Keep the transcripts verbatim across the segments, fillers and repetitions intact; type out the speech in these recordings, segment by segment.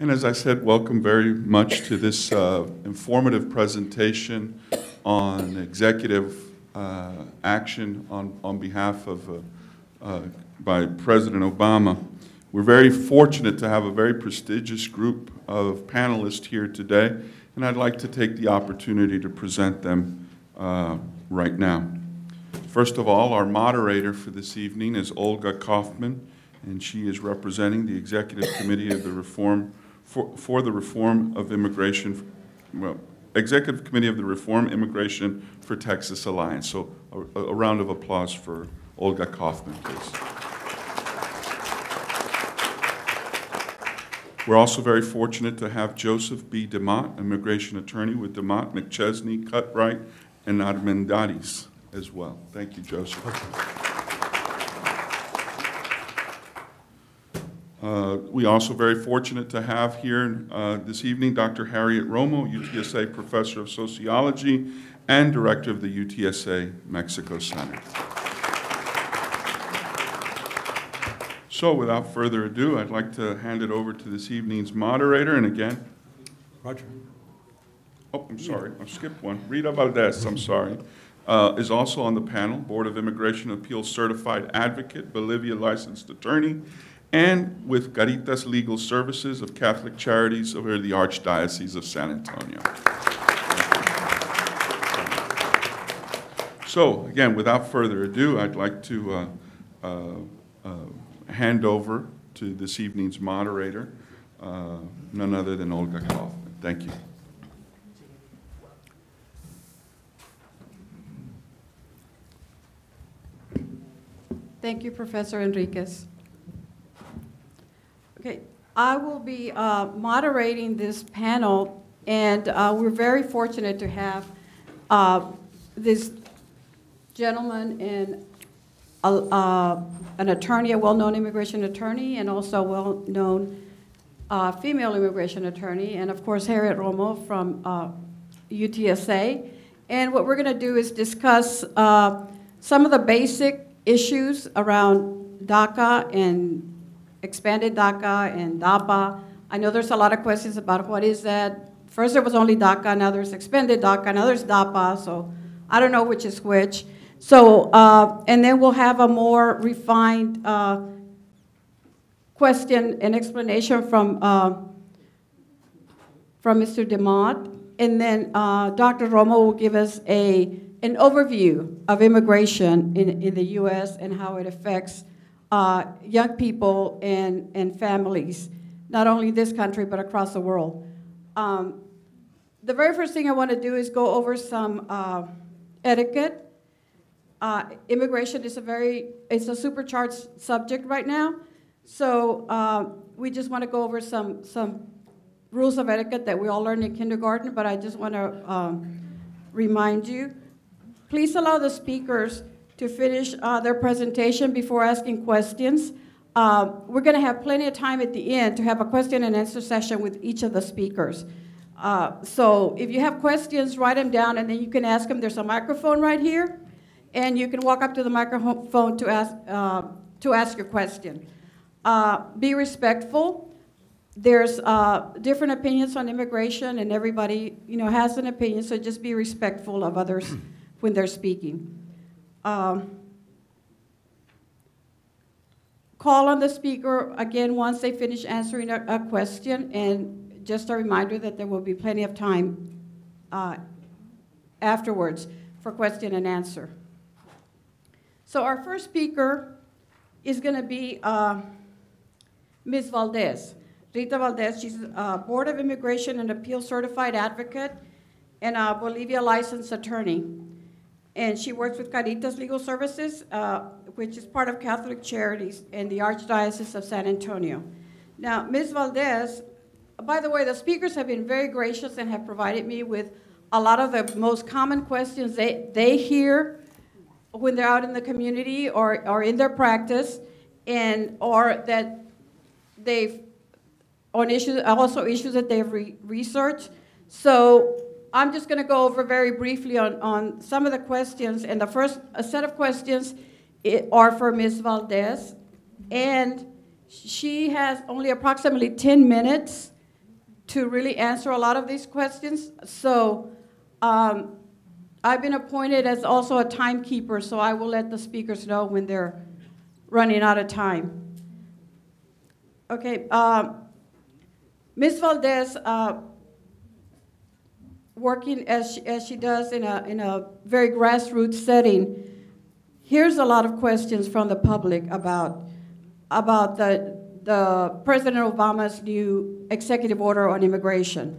And as I said, welcome very much to this uh, informative presentation on executive uh, action on, on behalf of, uh, uh, by President Obama. We're very fortunate to have a very prestigious group of panelists here today, and I'd like to take the opportunity to present them uh, right now. First of all, our moderator for this evening is Olga Kaufman, and she is representing the Executive Committee of the Reform for, for the Reform of Immigration, well, Executive Committee of the Reform Immigration for Texas Alliance. So a, a round of applause for Olga Kaufman, please. We're also very fortunate to have Joseph B. DeMott, immigration attorney with DeMott, McChesney, Cutright, and Armendariz as well. Thank you, Joseph. Uh, we also very fortunate to have here uh, this evening Doctor Harriet Romo, U T S A Professor of Sociology and Director of the U T S A Mexico Center. So without further ado, I'd like to hand it over to this evening's moderator, and again... Roger. Oh, I'm sorry, I skipped one. Rita Valdez, I'm sorry. Uh, is also on the panel, Board of Immigration Appeals Certified Advocate, Bolivia Licensed Attorney, and with Caritas Legal Services of Catholic Charities over the Archdiocese of San Antonio. So, again, without further ado, I'd like to uh, uh, uh, hand over to this evening's moderator, uh, none other than Olga Kaufman. Thank you. Thank you, Professor Enriquez. Okay, I will be uh, moderating this panel, and uh, we're very fortunate to have uh, this gentleman and a, uh, an attorney, a well-known immigration attorney, and also a well-known uh, female immigration attorney, and of course, Harriet Romo from uh, U T S A. And what we're gonna do is discuss uh, some of the basic issues around DACA and expanded DACA and DAPA. I know there's a lot of questions about what is that. First there was only DACA, now there's expanded DACA, now there's DAPA, so I don't know which is which. So, uh, and then we'll have a more refined uh, question and explanation from, uh, from Mister DeMott. And then uh, Doctor Romo will give us a an overview of immigration in, in the U S and how it affects uh, young people and, and families, not only in this country, but across the world. Um, the very first thing I want to do is go over some uh, etiquette. Uh, immigration is a very, it's a supercharged subject right now, so uh, we just want to go over some, some rules of etiquette that we all learned in kindergarten, but I just want to um, remind you. Please allow the speakers to finish uh, their presentation before asking questions. Uh, we're gonna have plenty of time at the end to have a question and answer session with each of the speakers. Uh, so if you have questions, write them down and then you can ask them. There's a microphone right here and you can walk up to the microphone to ask, uh, to ask your question. Uh, be respectful. There's uh, different opinions on immigration and everybody, you know, has an opinion, so just be respectful of others when they're speaking. Um, call on the speaker again once they finish answering a, a question, and just a reminder that there will be plenty of time uh, afterwards for question and answer. So our first speaker is gonna be uh, Miz Valdez, Rita Valdez. She's a Board of Immigration and Appeals Certified Advocate and a Bolivia Licensed Attorney. And she works with Caritas Legal Services, uh, which is part of Catholic Charities in the Archdiocese of San Antonio. Now, Miz Valdez, by the way, the speakers have been very gracious and have provided me with a lot of the most common questions they, they hear when they're out in the community or, or in their practice, and or that they've, on issues, also issues that they've re researched. So, I'm just going to go over very briefly on, on some of the questions, and the first a set of questions are for Miz Valdez, and she has only approximately ten minutes to really answer a lot of these questions. So um, I've been appointed as also a timekeeper, so I will let the speakers know when they're running out of time. Okay, um, Miz Valdez, uh, working as she, as she does in a, in a very grassroots setting, here's a lot of questions from the public about, about the, the President Obama's new executive order on immigration.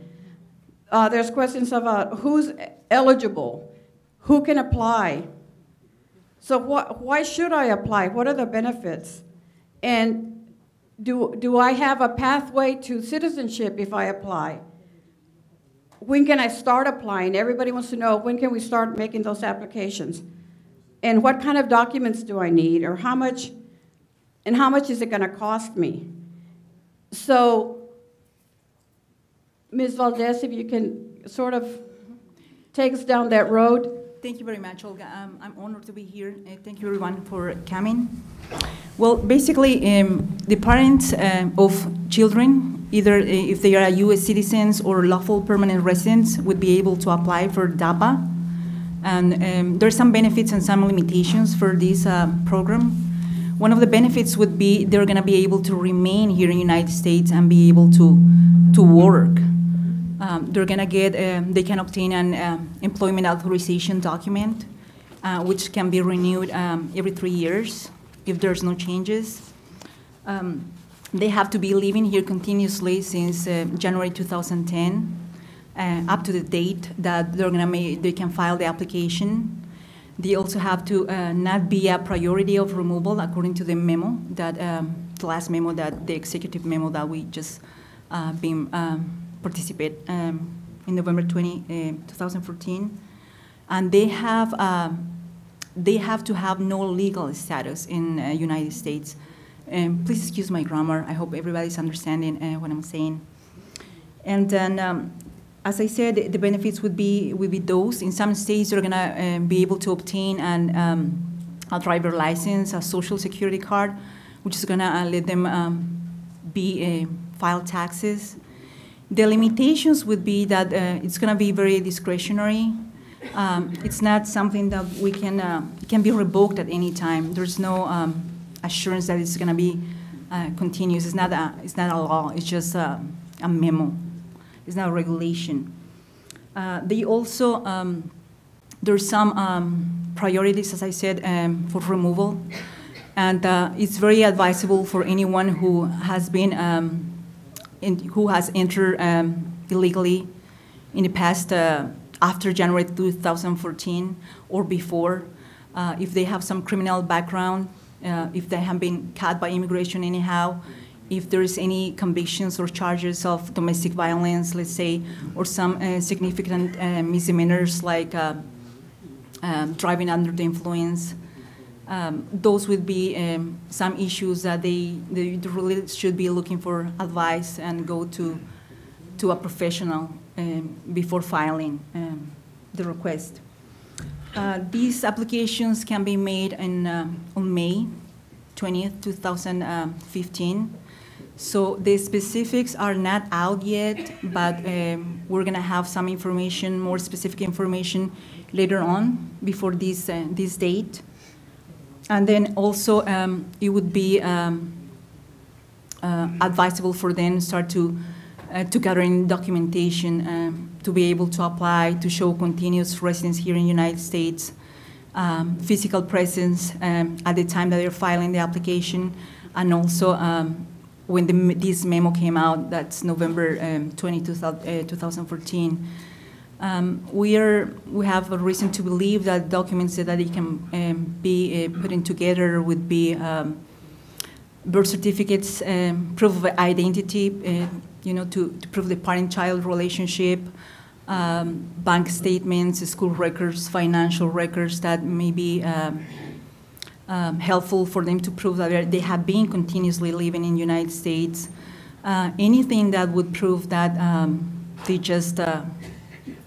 Uh, there's questions about who's eligible, who can apply. So wh why should I apply? What are the benefits? And do, do I have a pathway to citizenship if I apply? When can I start applying? Everybody wants to know, when can we start making those applications? And what kind of documents do I need, or how much, and how much is it going to cost me? So, Miz Valdez, if you can sort of take us down that road. Thank you very much, Olga. Um, I'm honored to be here. Uh, thank you, everyone, for coming. Well, basically, um, the parents uh, of children, either if they are U S citizens or lawful permanent residents, would be able to apply for D A P A. And um, there are some benefits and some limitations for this uh, program. One of the benefits would be they're going to be able to remain here in the United States and be able to to work. Um, they're going to get uh, they can obtain an uh, employment authorization document, uh, which can be renewed um, every three years if there's no changes. Um, they have to be living here continuously since uh, January two thousand ten. Uh, up to the date that they're gonna make, they can file the application. They also have to uh, not be a priority of removal according to the memo, that um, the last memo, that the executive memo that we just uh, been um, participate um, in November twenty, uh, twenty fourteen. And they have uh, they have to have no legal status in uh, United States. Um, please excuse my grammar. I hope everybody's understanding uh, what I'm saying. And then. Um, As I said, the benefits would be would be those. In some states, you're gonna uh, be able to obtain an um, a driver license, a social security card, which is gonna uh, let them um, be uh, file taxes. The limitations would be that uh, it's gonna be very discretionary. Um, it's not something that we can uh, it can be revoked at any time. There's no um, assurance that it's gonna be uh, continuous. It's not a it's not a law. It's just a, a memo. It's not regulation. Uh, they also, um, there's some um, priorities, as I said, um, for removal. And uh, it's very advisable for anyone who has been, um, in, who has entered um, illegally in the past, uh, after January two thousand fourteen or before, uh, if they have some criminal background, uh, if they have been caught by immigration anyhow, if there's any convictions or charges of domestic violence, let's say, or some uh, significant uh, misdemeanors like uh, uh, driving under the influence. Um, those would be um, some issues that they, they really should be looking for advice and go to, to a professional um, before filing um, the request. Uh, these applications can be made in, uh, on May twentieth, two thousand fifteen. So the specifics are not out yet, but um, we're gonna have some information, more specific information later on before this, uh, this date. And then also um, it would be um, uh, advisable for them to start to, uh, to gather in documentation um, to be able to apply, to show continuous residence here in the United States, um, physical presence um, at the time that they're filing the application, and also um, when the, this memo came out, that's November twenty, two thousand fourteen, um, we are we have a reason to believe that documents that they can um, be uh, putting together would be um, birth certificates, um, proof of identity, uh, you know, to, to prove the parent-child relationship, um, bank statements, school records, financial records that may be. Um, Um, helpful for them to prove that they have been continuously living in the United States. Uh, anything that would prove that um, they just, uh, uh,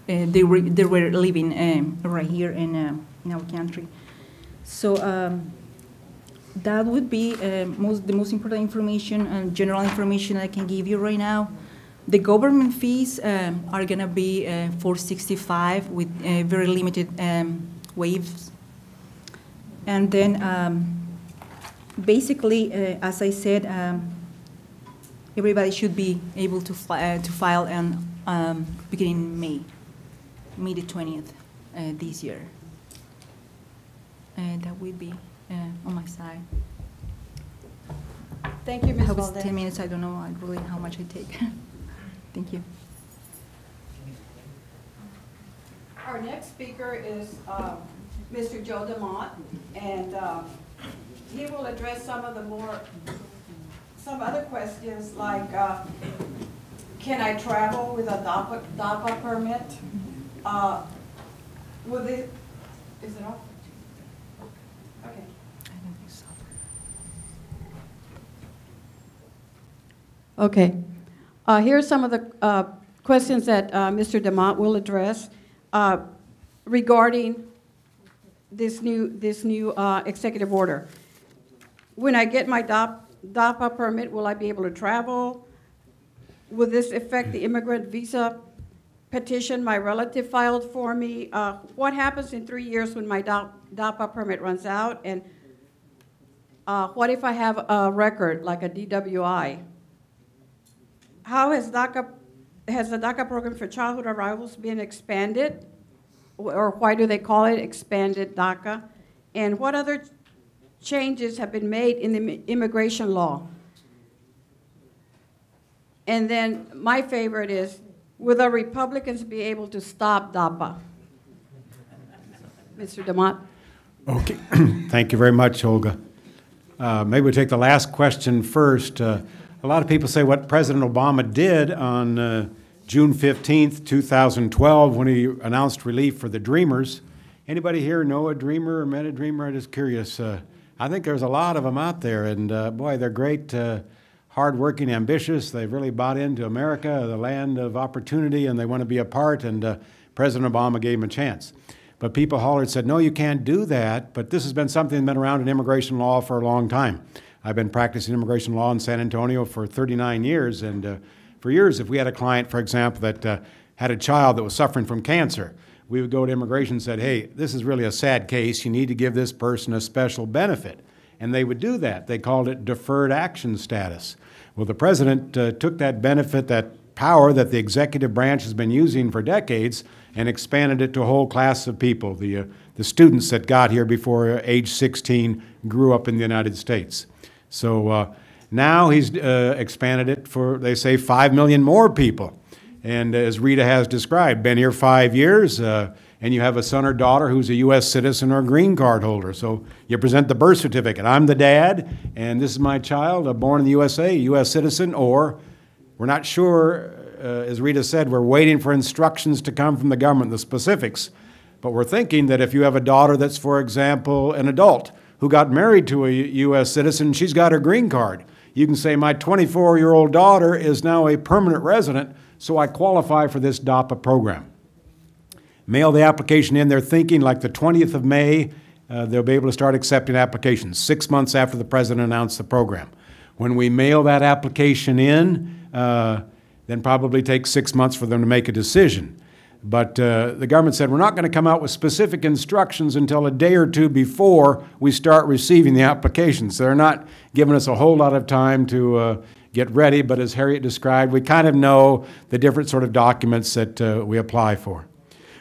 they, re they were living um, right here in, uh, in our country. So um, that would be uh, most, the most important information and general information I can give you right now. The government fees um, are going to be uh, four sixty-five with uh, very limited um, waivers. And then um, basically, uh, as I said, um, everybody should be able to, fi uh, to file and um, beginning May, May the twentieth uh, this year. Uh, that would be uh, on my side. Thank you, Miz Valdez. It was ten minutes. I don't know really how much I take. Thank you. Our next speaker is uh, Mister Joe DeMott, and uh, he will address some of the more, some other questions like, uh, can I travel with a DAPA, DAPA permit? Uh, will this, is it off? Okay. I don't think so. Okay. Uh, here are some of the uh, questions that uh, Mister DeMott will address uh, regarding this new this new uh, executive order. When I get my DAPA permit, will I be able to travel? Will this affect the immigrant visa petition my relative filed for me? Uh, what happens in three years when my DAPA permit runs out? And uh, what if I have a record like a D W I? How has DACA, has the DACA program for childhood arrivals been expanded? Or why do they call it expanded DACA? And what other changes have been made in the immigration law? And then my favorite is, will the Republicans be able to stop DAPA? Mister DeMott. Okay, thank you very much, Olga. Uh, maybe we'll take the last question first. Uh, A lot of people say what President Obama did on uh, June fifteenth, two thousand twelve, when he announced relief for the Dreamers. Anybody here know a Dreamer or met a Dreamer? I'm just curious. Uh, I think there's a lot of them out there, and uh, boy, they're great, uh, hardworking, ambitious. They've really bought into America, the land of opportunity, and they want to be a part, and uh, President Obama gave them a chance. But people hollered and said, no, you can't do that, but this has been something that's been around in immigration law for a long time. I've been practicing immigration law in San Antonio for thirty-nine years, and uh, for years, if we had a client, for example, that uh, had a child that was suffering from cancer, we would go to immigration and said, hey, this is really a sad case. You need to give this person a special benefit. And they would do that. They called it deferred action status. Well, the president uh, took that benefit, that power that the executive branch has been using for decades, and expanded it to a whole class of people. The, uh, the students that got here before age sixteen grew up in the United States. So uh, now he's uh, expanded it for, they say, five million more people. And as Rita has described, been here five years, uh, and you have a son or daughter who's a U S citizen or a green card holder. So you present the birth certificate. I'm the dad, and this is my child, uh, born in the U S A, U S citizen, or we're not sure, uh, as Rita said, we're waiting for instructions to come from the government, the specifics. But we're thinking that if you have a daughter that's, for example, an adult, who got married to a U S citizen, she's got her green card. You can say, my twenty-four-year-old daughter is now a permanent resident, so I qualify for this DAPA program. Mail the application in. They're thinking like the twentieth of May, uh, they'll be able to start accepting applications, six months after the president announced the program. When we mail that application in, uh, then probably takes six months for them to make a decision. But uh, the government said, we're not going to come out with specific instructions until a day or two before we start receiving the applications. So they're not giving us a whole lot of time to uh, get ready. But as Harriet described, we kind of know the different sort of documents that uh, we apply for.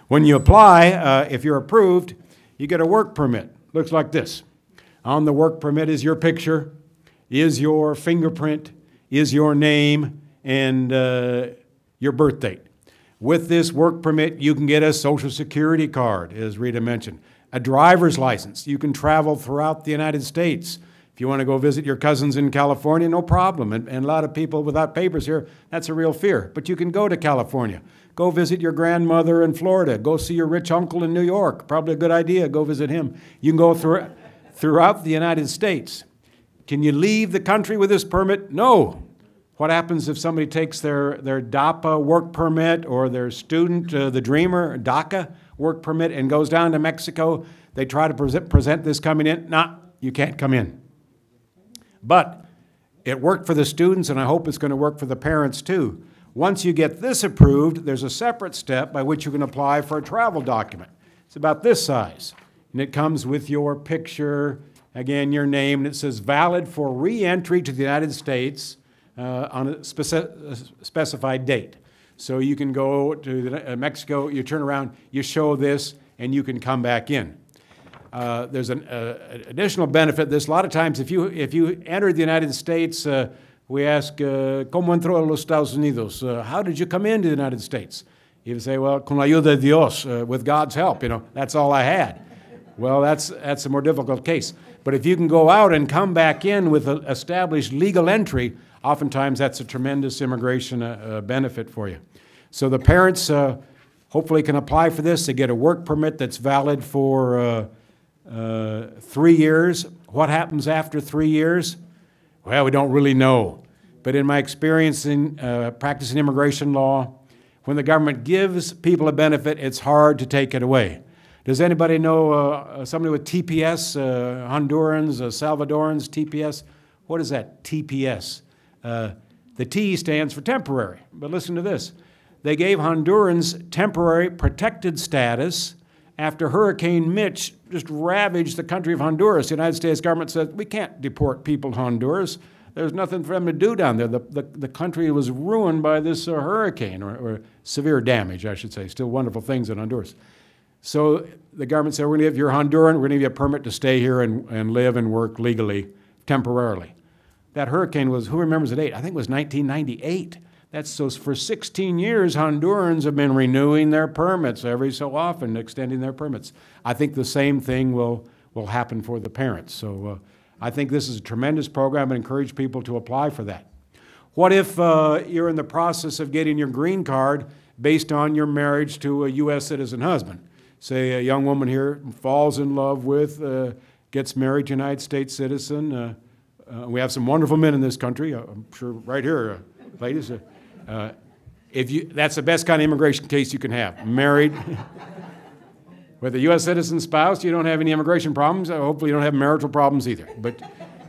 When you apply, uh, if you're approved, you get a work permit. Looks like this. On the work permit is your picture, is your fingerprint, is your name, and uh, your birth date. With this work permit, you can get a Social Security card, as Rita mentioned, a driver's license. You can travel throughout the United States. If you want to go visit your cousins in California, no problem. And, and a lot of people without papers here, that's a real fear. But you can go to California. Go visit your grandmother in Florida. Go see your rich uncle in New York. Probably a good idea. Go visit him. You can go through, throughout the United States. Can you leave the country with this permit? No. What happens if somebody takes their, their DAPA work permit or their student, uh, the Dreamer, DACA work permit, and goes down to Mexico? They try to present, present this coming in. Nah, you can't come in. But it worked for the students, and I hope it's going to work for the parents too. Once you get this approved, there's a separate step by which you can apply for a travel document. It's about this size, and it comes with your picture, again, your name, and it says valid for re-entry to the United States uh, on a speci specified date. So you can go to the, uh, Mexico, you turn around, you show this, and you can come back in. Uh, there's an uh, additional benefit. There's a lot of times if you, if you enter the United States, uh, we ask, uh, ¿Cómo entró a los Estados Unidos? Uh, how did you come into the United States? You say, well, con la ayuda de Dios, uh, with God's help, you know, that's all I had. Well, that's, that's a more difficult case. But if you can go out and come back in with an established legal entry, oftentimes that's a tremendous immigration uh, uh, benefit for you. So the parents uh, hopefully can apply for this. They get a work permit that's valid for uh, uh, three years. What happens after three years? Well, we don't really know. But in my experience in uh, practicing immigration law, when the government gives people a benefit, it's hard to take it away. Does anybody know uh, somebody with T P S, uh, Hondurans, uh, Salvadorans, T P S? What is that, T P S? Uh, the T stands for temporary, but listen to this. They gave Hondurans temporary protected status after Hurricane Mitch just ravaged the country of Honduras. The United States government said, we can't deport people to Honduras. There's nothing for them to do down there. The, the, the country was ruined by this uh, hurricane, or, or severe damage, I should say. Still wonderful things in Honduras. So the government said, we're gonna give you a Honduran, we're gonna give you a permit to stay here and, and live and work legally, temporarily. That hurricane was, who remembers the date? I think it was nineteen ninety-eight. That's so for sixteen years, Hondurans have been renewing their permits every so often, extending their permits. I think the same thing will, will happen for the parents. So uh, I think this is a tremendous program and encourage people to apply for that. What if uh, you're in the process of getting your green card based on your marriage to a U S citizen husband? Say a young woman here falls in love with, uh, gets married to a United States citizen. Uh, uh, we have some wonderful men in this country, I'm sure right here, uh, ladies. Uh, uh, if you, that's the best kind of immigration case you can have, married. With a U S citizen spouse, you don't have any immigration problems. Hopefully you don't have marital problems either. But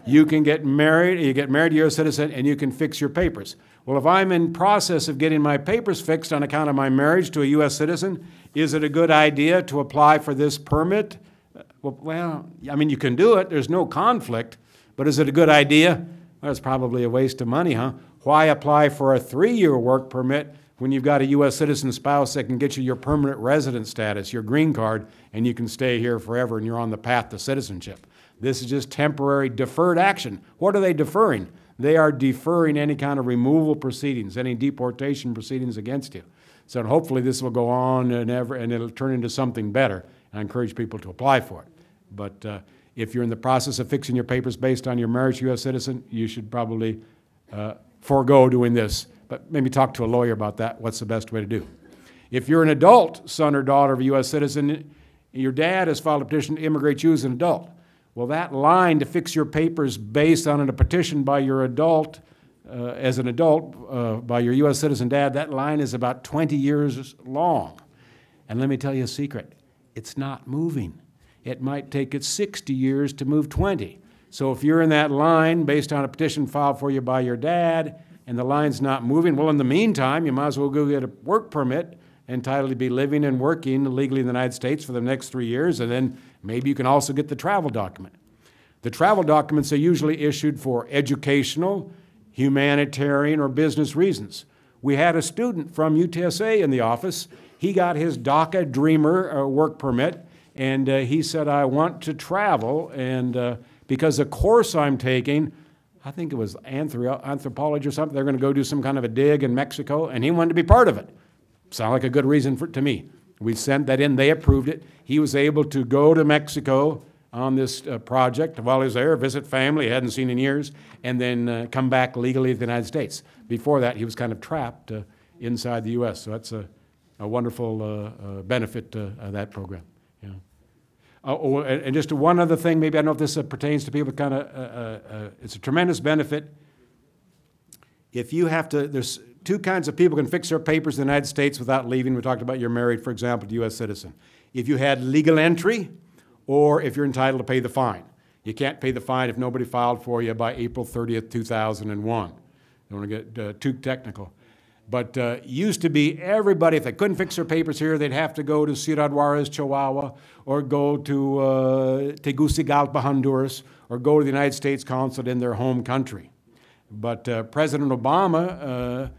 you can get married, you get married to a U S citizen, and you can fix your papers. Well, if I'm in process of getting my papers fixed on account of my marriage to a U S citizen, is it a good idea to apply for this permit? Well, I mean, you can do it. There's no conflict. But is it a good idea? Well, it's probably a waste of money, huh? Why apply for a three-year work permit when you've got a U S citizen spouse that can get you your permanent resident status, your green card, and you can stay here forever and you're on the path to citizenship? This is just temporary deferred action. What are they deferring? They are deferring any kind of removal proceedings, any deportation proceedings against you. So hopefully this will go on and, ever, and it'll turn into something better. And I encourage people to apply for it. But uh, if you're in the process of fixing your papers based on your marriage to a U S citizen, you should probably uh, forego doing this. But maybe talk to a lawyer about that, what's the best way to do. If you're an adult son or daughter of a U S citizen, your dad has filed a petition to immigrate you as an adult. Well, that line to fix your papers based on a petition by your adult, uh, as an adult, uh, by your U S citizen dad, that line is about twenty years long. And let me tell you a secret, it's not moving. It might take it sixty years to move twenty. So if you're in that line based on a petition filed for you by your dad, and the line's not moving, well, in the meantime, you might as well go get a work permit entitled to be living and working legally in the United States for the next three years, and then maybe you can also get the travel document. The travel documents are usually issued for educational, humanitarian, or business reasons. We had a student from U T S A in the office. He got his DACA Dreamer uh, work permit, and uh, he said, I want to travel, and uh, because the course I'm taking, I think it was anthropology or something. They're going to go do some kind of a dig in Mexico, and he wanted to be part of it. Sounded like a good reason for, to me. We sent that in. They approved it. He was able to go to Mexico on this uh, project while he was there, visit family he hadn't seen in years, and then uh, come back legally to the United States. Before that, he was kind of trapped uh, inside the U S, so that's a, a wonderful uh, uh, benefit uh, of that program. Yeah. Uh, oh, and just one other thing, maybe I don't know if this uh, pertains to people, kind of, uh, uh, uh, it's a tremendous benefit. If you have to, there's two kinds of people can fix their papers in the United States without leaving. We talked about you're married, for example, to a U S citizen. If you had legal entry, or if you're entitled to pay the fine. You can't pay the fine if nobody filed for you by April thirtieth, two thousand one. Don't want to get uh, too technical. But uh, used to be everybody, if they couldn't fix their papers here, they'd have to go to Ciudad Juarez, Chihuahua, or go to uh, Tegucigalpa, Honduras, or go to the United States Consulate in their home country. But uh, President Obama, uh,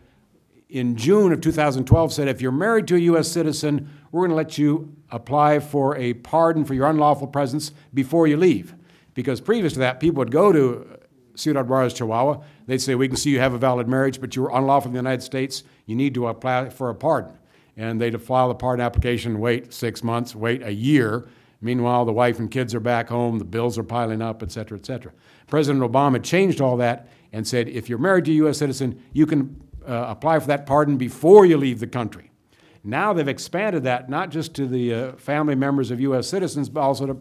in June of two thousand twelve, said, if you're married to a U S citizen, we're going to let you apply for a pardon for your unlawful presence before you leave. Because previous to that, people would go to Ciudad Juarez, Chihuahua, they'd say, we can see you have a valid marriage, but you were unlawful in the United States, you need to apply for a pardon. And they'd file the pardon application, wait six months, wait a year. Meanwhile, the wife and kids are back home, the bills are piling up, et cetera, et cetera. President Obama changed all that and said, if you're married to a U S citizen, you can uh, apply for that pardon before you leave the country. Now they've expanded that, not just to the uh, family members of U S citizens, but also to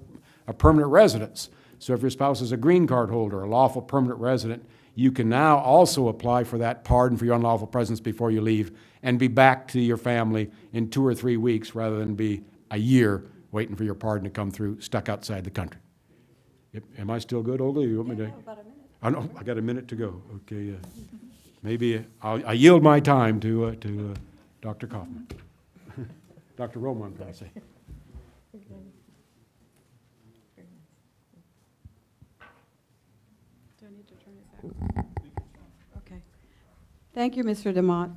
a permanent residents. So if your spouse is a green card holder, a lawful permanent resident, you can now also apply for that pardon for your unlawful presence before you leave and be back to your family in two or three weeks rather than be a year waiting for your pardon to come through, stuck outside the country. Yep. Am I still good, Olga? You want me to? Yeah, no, about a minute. I know, I got a minute to go. Okay. Uh, maybe I'll, I yield my time to, uh, to uh, Doctor Kaufman. Doctor Romo, I'm going to say. Okay. Thank you, Mister DeMott.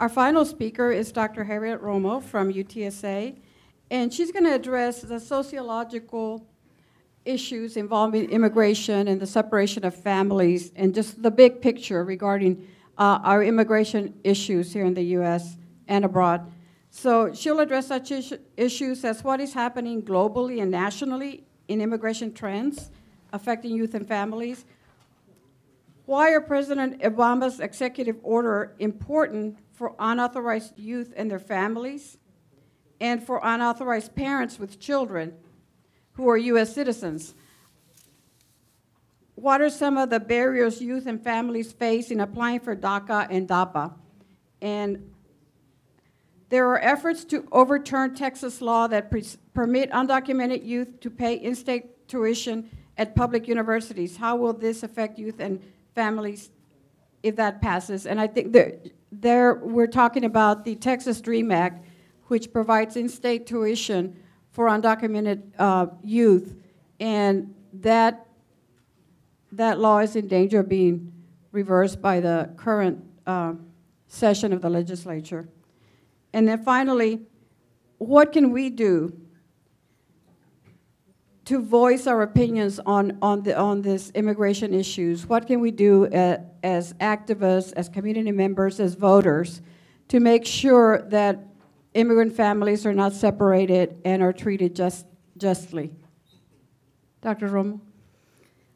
Our final speaker is Doctor Harriet Romo from U T S A, and she's going to address the sociological issues involving immigration and the separation of families and just the big picture regarding uh, our immigration issues here in the U S and abroad. So she'll address such is issues as what is happening globally and nationally in immigration trends affecting youth and families. Why are President Obama's executive order important for unauthorized youth and their families and for unauthorized parents with children who are U S citizens? What are some of the barriers youth and families face in applying for DACA and DAPA? And there are efforts to overturn Texas law that permit undocumented youth to pay in-state tuition at public universities. How will this affect youth and families if that passes? And I think there, there we're talking about the Texas Dream Act, which provides in-state tuition for undocumented uh, youth, and that, that law is in danger of being reversed by the current uh, session of the legislature. And then finally, what can we do to voice our opinions on, on, the, on this immigration issues? What can we do uh, as activists, as community members, as voters to make sure that immigrant families are not separated and are treated just, justly? Doctor Romo?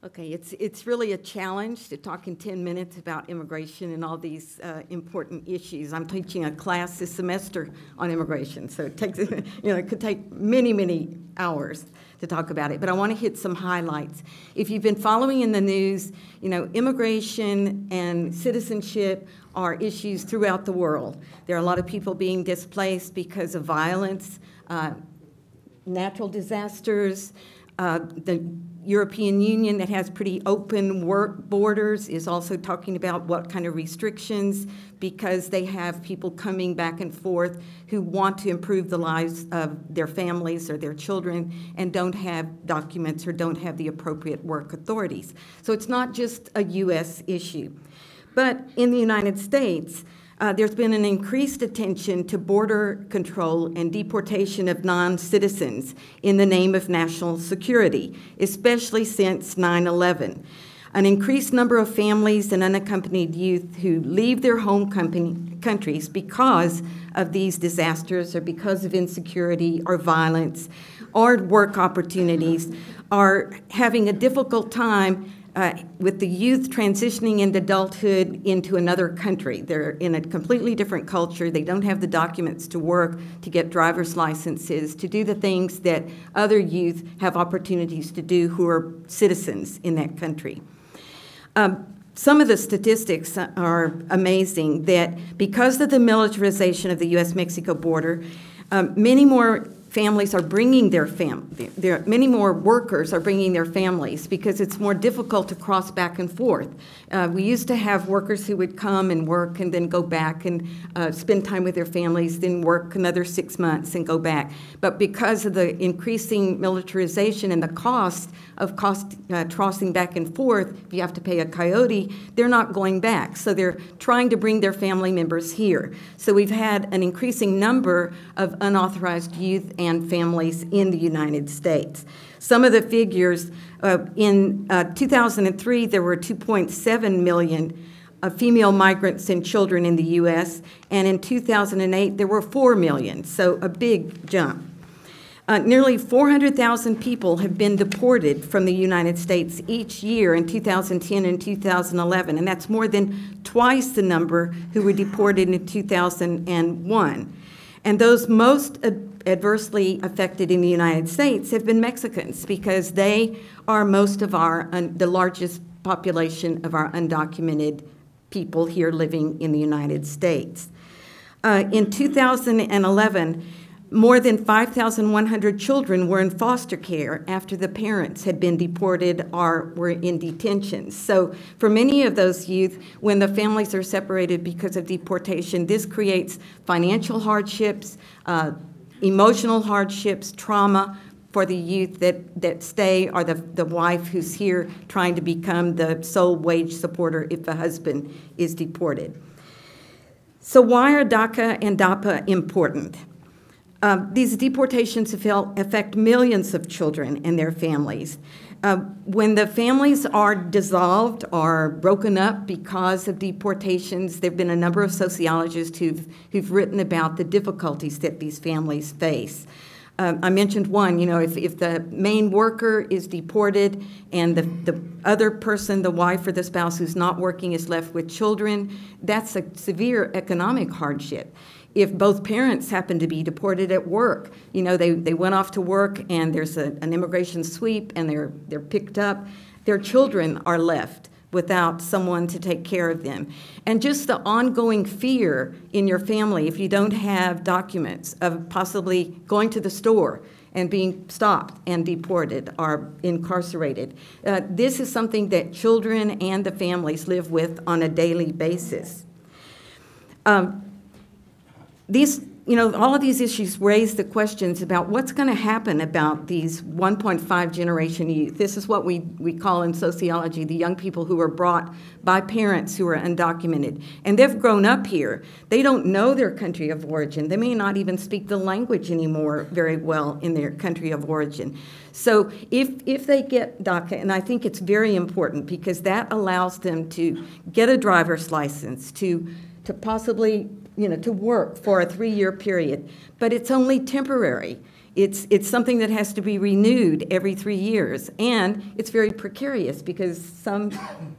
Okay, it's, it's really a challenge to talk in ten minutes about immigration and all these uh, important issues. I'm teaching a class this semester on immigration, so it takes, you know, it could take many, many hours to talk about it, but I want to hit some highlights. If you've been following in the news, you know, immigration and citizenship are issues throughout the world. There are a lot of people being displaced because of violence, uh, natural disasters. Uh, the European Union, that has pretty open work borders, is also talking about what kind of restrictions, because they have people coming back and forth who want to improve the lives of their families or their children and don't have documents or don't have the appropriate work authorities. So it's not just a U S issue. But in the United States, Uh, there's been an increased attention to border control and deportation of non-citizens in the name of national security, especially since nine eleven. An increased number of families and unaccompanied youth who leave their home company, countries because of these disasters or because of insecurity or violence or work opportunities are having a difficult time Uh, with the youth transitioning into adulthood into another country. They're in a completely different culture. They don't have the documents to work, to get driver's licenses, to do the things that other youth have opportunities to do who are citizens in that country. Um, Some of the statistics are amazing, that because of the militarization of the U S Mexico border, um, many more families are bringing their fam, their, many more workers are bringing their families because it's more difficult to cross back and forth. Uh, we used to have workers who would come and work and then go back and uh, spend time with their families, then work another six months and go back. But because of the increasing militarization and the cost of cost, uh, crossing back and forth, if you have to pay a coyote, they're not going back. So they're trying to bring their family members here. So we've had an increasing number of unauthorized youth and families in the United States. Some of the figures, uh, in uh, two thousand three, there were two point seven million uh, female migrants and children in the U S, and in two thousand eight, there were four million, so a big jump. Uh, nearly four hundred thousand people have been deported from the United States each year in two thousand ten and two thousand eleven, and that's more than twice the number who were deported in two thousand one. And those most adversely affected in the United States have been Mexicans because they are most of our, un, the largest population of our undocumented people here living in the United States. Uh, in two thousand eleven, more than five thousand one hundred children were in foster care after the parents had been deported or were in detention. So for many of those youth, when the families are separated because of deportation, this creates financial hardships, uh, emotional hardships, trauma for the youth that, that stay, or the, the wife who's here trying to become the sole wage supporter if the husband is deported. So why are DACA and DAPA important? Uh, these deportations affect millions of children and their families. Uh, when the families are dissolved or broken up because of deportations, there have been a number of sociologists who've, who've written about the difficulties that these families face. Um, I mentioned one, you know, if, if the main worker is deported and the, the other person, the wife or the spouse who's not working, is left with children, that's a severe economic hardship. If both parents happen to be deported at work, you know, they, they went off to work and there's a, an immigration sweep and they're, they're picked up, their children are left without someone to take care of them. And just the ongoing fear in your family, if you don't have documents, of possibly going to the store and being stopped and deported or incarcerated. Uh, this is something that children and the families live with on a daily basis. Um, These, you know, all of these issues raise the questions about what's going to happen about these one point five generation youth. This is what we, we call in sociology the young people who are brought by parents who are undocumented. And they've grown up here. They don't know their country of origin. They may not even speak the language anymore very well in their country of origin. So if, if they get DACA, and I think it's very important because that allows them to get a driver's license, to, to possibly, you know, to work for a three-year period, but it's only temporary. It's, it's something that has to be renewed every three years, and it's very precarious because some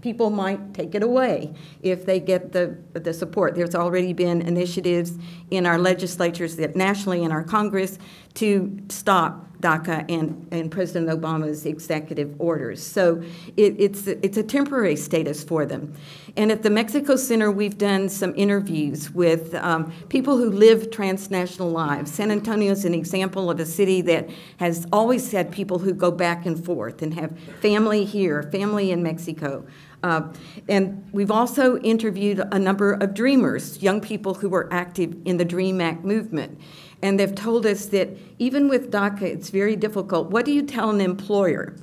people might take it away if they get the, the support. There's already been initiatives in our legislatures, that nationally in our Congress, to stop DACA and, and President Obama's executive orders. So it, it's, it's a temporary status for them. And at the Mexico Center, we've done some interviews with um, people who live transnational lives. San Antonio is an example of a city that has always had people who go back and forth and have family here, family in Mexico. Uh, and we've also interviewed a number of dreamers, young people who were active in the Dream Act movement. And they've told us that even with DACA, it's very difficult. What do you tell an employer?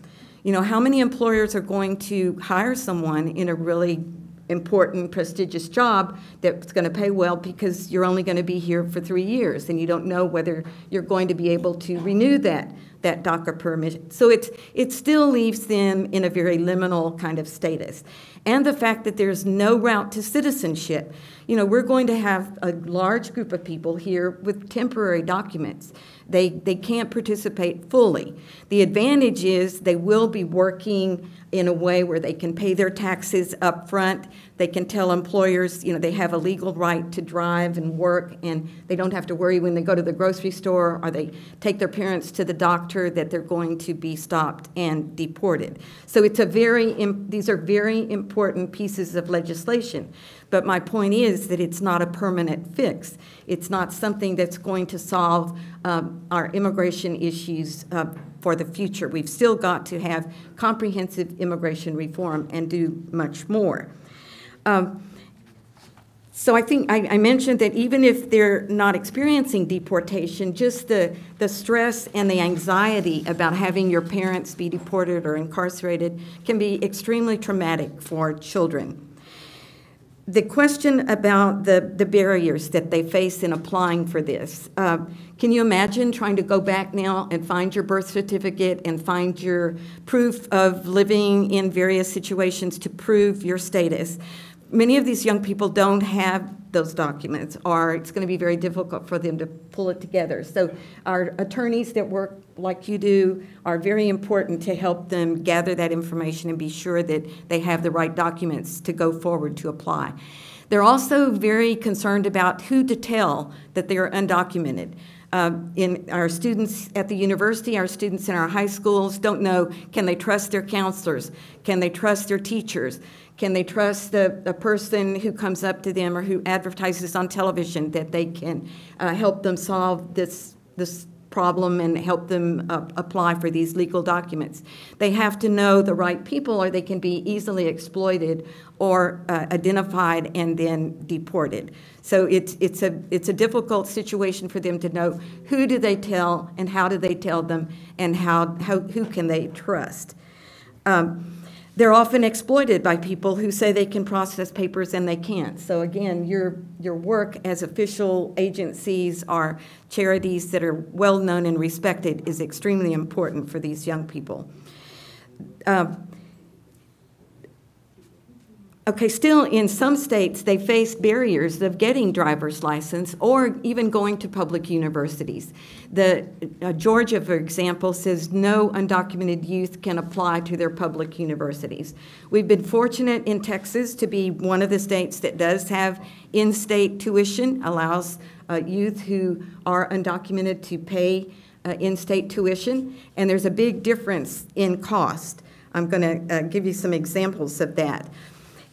You know, how many employers are going to hire someone in a really important, prestigious job that's going to pay well because you're only going to be here for three years and you don't know whether you're going to be able to renew that, that DACA permit. So it's, it still leaves them in a very liminal kind of status. And the fact that there's no route to citizenship. You know, we're going to have a large group of people here with temporary documents. They, they can't participate fully. The advantage is they will be working in a way where they can pay their taxes up front. They can tell employers, you know, they have a legal right to drive and work, and they don't have to worry when they go to the grocery store or they take their parents to the doctor that they're going to be stopped and deported. So it's a very, these are very important pieces of legislation. But my point is that it's not a permanent fix. It's not something that's going to solve um, our immigration issues uh, for the future. We've still got to have comprehensive immigration reform and do much more. Um, so I think I, I mentioned that even if they're not experiencing deportation, just the, the stress and the anxiety about having your parents be deported or incarcerated can be extremely traumatic for children. The question about the, the barriers that they face in applying for this, uh, can you imagine trying to go back now and find your birth certificate and find your proof of living in various situations to prove your status? Many of these young people don't have those documents, or it's going to be very difficult for them to pull it together. So our attorneys that work like you do are very important to help them gather that information and be sure that they have the right documents to go forward to apply. They're also very concerned about who to tell that they are undocumented. Uh, in our students at the university, our students in our high schools don't know, can they trust their counselors? Can they trust their teachers? Can they trust the, the person who comes up to them or who advertises on television that they can uh, help them solve this, this problem and help them uh, apply for these legal documents? They have to know the right people or they can be easily exploited or uh, identified and then deported. So it's, it's, a, it's a difficult situation for them to know who do they tell and how do they tell them and how, how, who can they trust. Um, They're often exploited by people who say they can process papers and they can't. So again, your, your work as official agencies or charities that are well known and respected is extremely important for these young people. Uh, okay, still in some states they face barriers of getting driver's license or even going to public universities. The, uh, Georgia, for example, says no undocumented youth can apply to their public universities. We've been fortunate in Texas to be one of the states that does have in-state tuition, allows uh, youth who are undocumented to pay uh, in-state tuition, and there's a big difference in cost. I'm going to uh, give you some examples of that.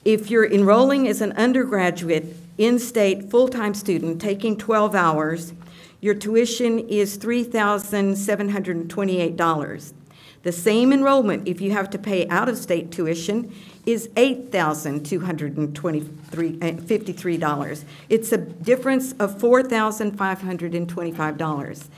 If you're enrolling as an undergraduate, in-state, full-time student, taking twelve hours, your tuition is three thousand seven hundred twenty-eight dollars. The same enrollment, if you have to pay out-of-state tuition, is eight thousand two hundred fifty-three dollars. It's a difference of four thousand five hundred twenty-five dollars.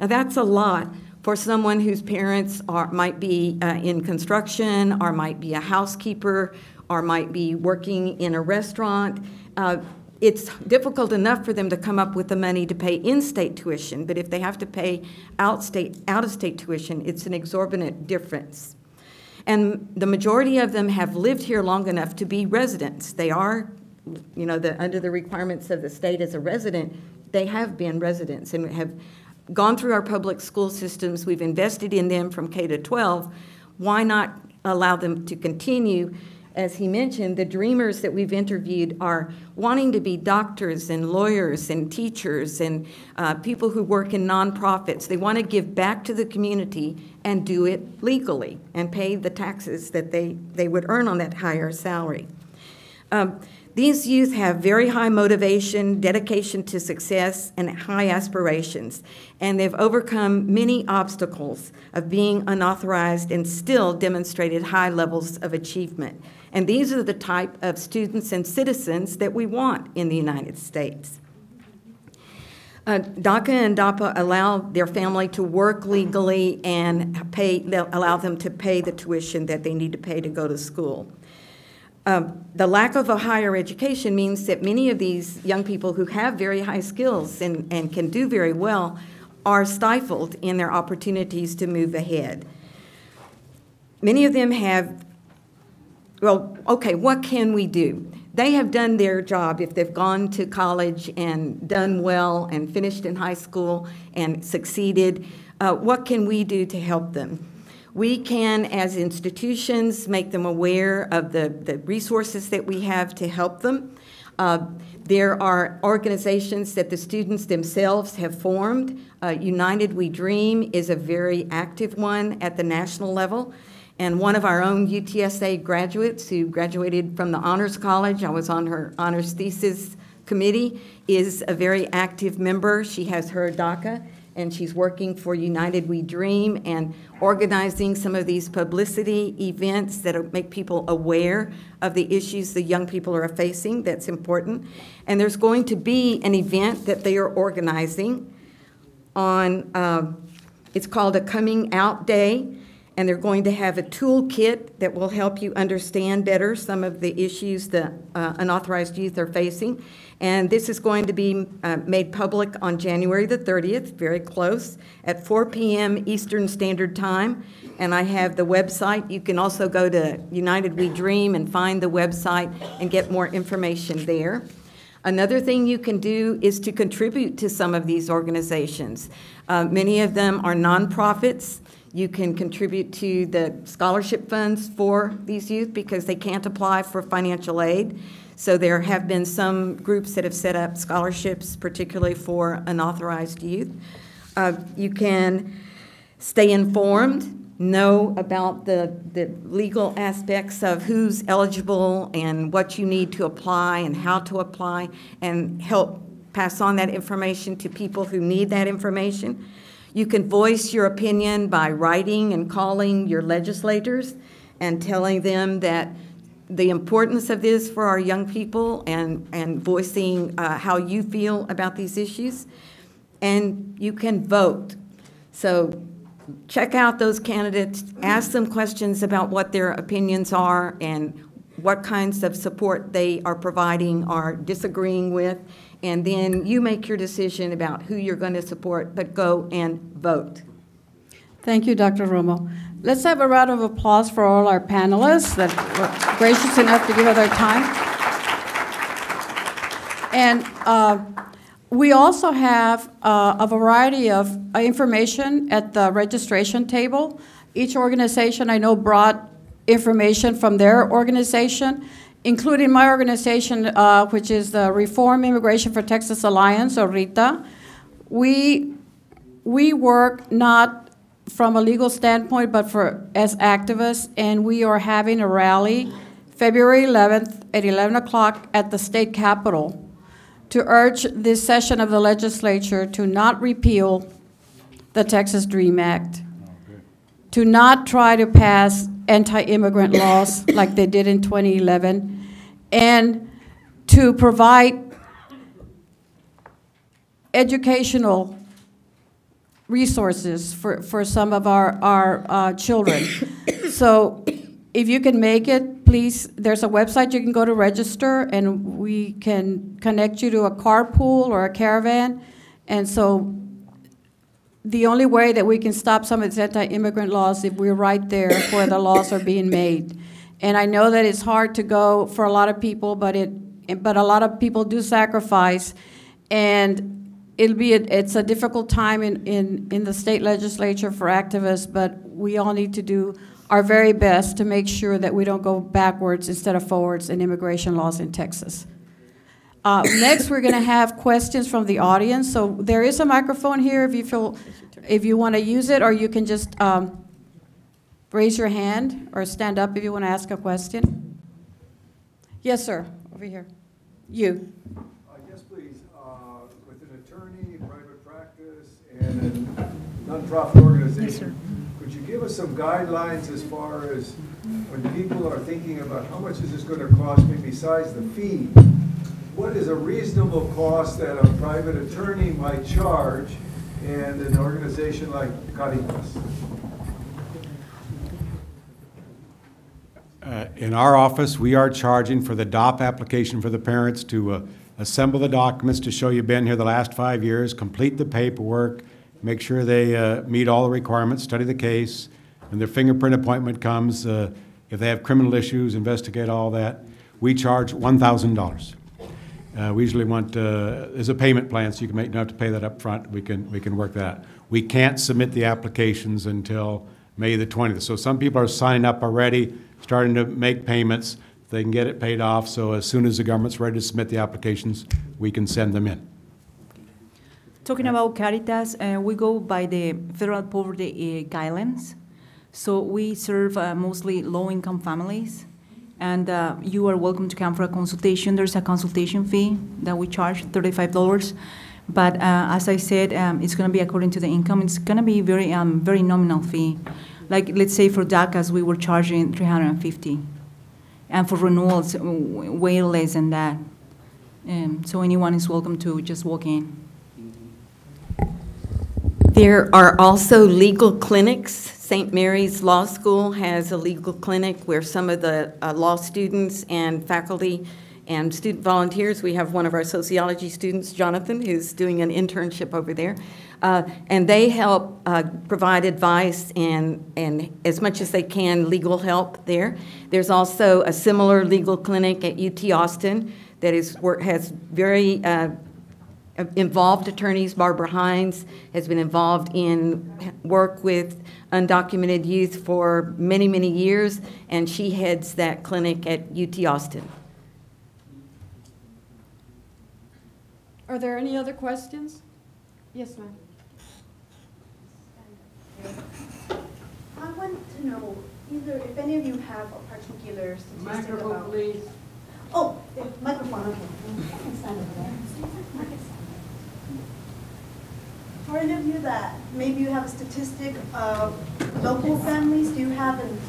Now, that's a lot for someone whose parents are, might be uh, in construction or might be a housekeeper, or might be working in a restaurant. Uh, it's difficult enough for them to come up with the money to pay in-state tuition, but if they have to pay out-state, out-of-state tuition, it's an exorbitant difference. And the majority of them have lived here long enough to be residents. They are, you know, the, under the requirements of the state as a resident, they have been residents and have gone through our public school systems. We've invested in them from K to twelve. Why not allow them to continue? As he mentioned, the dreamers that we've interviewed are wanting to be doctors and lawyers and teachers and uh, people who work in nonprofits. They want to give back to the community and do it legally and pay the taxes that they, they would earn on that higher salary. Um, these youth have very high motivation, dedication to success, and high aspirations, and they've overcome many obstacles of being unauthorized and still demonstrated high levels of achievement. And these are the type of students and citizens that we want in the United States. Uh, DACA and DAPA allow their family to work legally and pay, they'll allow them to pay the tuition that they need to pay to go to school. Uh, the lack of a higher education means that many of these young people who have very high skills and, and can do very well are stifled in their opportunities to move ahead. Many of them have, well, okay, what can we do? They have done their job if they've gone to college and done well and finished in high school and succeeded. Uh, what can we do to help them? We can, as institutions, make them aware of the, the resources that we have to help them. Uh, there are organizations that the students themselves have formed. Uh, United We Dream is a very active one at the national level. And one of our own U T S A graduates who graduated from the Honors College, I was on her honors thesis committee, is a very active member. She has her DACA, and she's working for United We Dream and organizing some of these publicity events that make people aware of the issues the young people are facing. That's important. And there's going to be an event that they are organizing on, uh, it's called a Coming Out Day, and they're going to have a toolkit that will help you understand better some of the issues that uh, unauthorized youth are facing. And this is going to be uh, made public on January the thirtieth, very close, at four p m Eastern Standard Time. And I have the website. You can also go to United We Dream and find the website and get more information there. Another thing you can do is to contribute to some of these organizations. Uh, many of them are nonprofits. You can contribute to the scholarship funds for these youth because they can't apply for financial aid. So there have been some groups that have set up scholarships, particularly for unauthorized youth. Uh, you can stay informed, know about the, the legal aspects of who's eligible and what you need to apply and how to apply, and help pass on that information to people who need that information. You can voice your opinion by writing and calling your legislators and telling them that the importance of this for our young people, and, and voicing uh, how you feel about these issues. And you can vote. So check out those candidates, ask them questions about what their opinions are and what kinds of support they are providing or disagreeing with. And then you make your decision about who you're going to support, but go and vote. Thank you, Doctor Romo. Let's have a round of applause for all our panelists that were gracious enough to give us their time. And uh, we also have uh, a variety of information at the registration table. Each organization, I know, brought information from their organization, including my organization, uh, which is the Reform Immigration for Texas Alliance, or RITA. We, we work not from a legal standpoint, but for, as activists, and we are having a rally February eleventh at eleven o'clock at the state capitol to urge this session of the legislature to not repeal the Texas Dream Act, okay, to not try to pass anti-immigrant laws like they did in twenty eleven, and to provide educational resources for, for some of our, our uh, children. So if you can make it, please, there's a website you can go to register, and we can connect you to a carpool or a caravan. And so the only way that we can stop some of these anti-immigrant laws if we're right there where the laws are being made. And I know that it's hard to go for a lot of people, but it, but a lot of people do sacrifice, and it'll be a, it's a difficult time in, in, in the state legislature for activists, but we all need to do our very best to make sure that we don't go backwards instead of forwards in immigration laws in Texas. Uh, next, we're going to have questions from the audience. So there is a microphone here if you feel, if you want to use it, or you can just um, raise your hand or stand up if you want to ask a question. Yes, sir, over here. You. Uh, yes, please. Uh, with an attorney, private practice, and a nonprofit organization, yes, could you give us some guidelines as far as when people are thinking about how much is this going to cost me besides the fee? What is a reasonable cost that a private attorney might charge and an organization like Caritas? Uh, in our office, we are charging for the D A P A application for the parents to uh, assemble the documents to show you've been here the last five years, complete the paperwork, make sure they uh, meet all the requirements, study the case. When their fingerprint appointment comes, uh, if they have criminal issues, investigate all that. We charge one thousand dollars. Uh, we usually want, uh, there's a payment plan, so you can make, you don't have to pay that up front. We can, we can work that. We can't submit the applications until May the twentieth. So some people are signing up already, starting to make payments. They can get it paid off, so as soon as the government's ready to submit the applications, we can send them in. Talking about Caritas, uh, we go by the federal poverty uh, guidelines. So we serve uh, mostly low-income families, and uh, you are welcome to come for a consultation. There's a consultation fee that we charge, thirty-five dollars. But uh, as I said, um, it's going to be according to the income. It's going to be very, um, very nominal fee. Like, let's say for DACAs, we were charging three hundred fifty dollars. And for renewals, way less than that. Um, so anyone is welcome to just walk in. There are also legal clinics. Saint Mary's Law School has a legal clinic where some of the uh, law students and faculty and student volunteers, we have one of our sociology students, Jonathan, who's doing an internship over there, uh, and they help uh, provide advice and, and as much as they can, legal help there. There's also a similar legal clinic at U T Austin that is, has very uh, involved attorneys. Barbara Hines has been involved in work with undocumented youth for many, many years, and she heads that clinic at U T Austin. Are there any other questions? Yes, ma'am. I want to know either if any of you have a particular statistic microphone, about... please. Oh, the microphone. Okay. I can stand over there. I can stand over there. For any of you that maybe you have a statistic of local families, do you have an...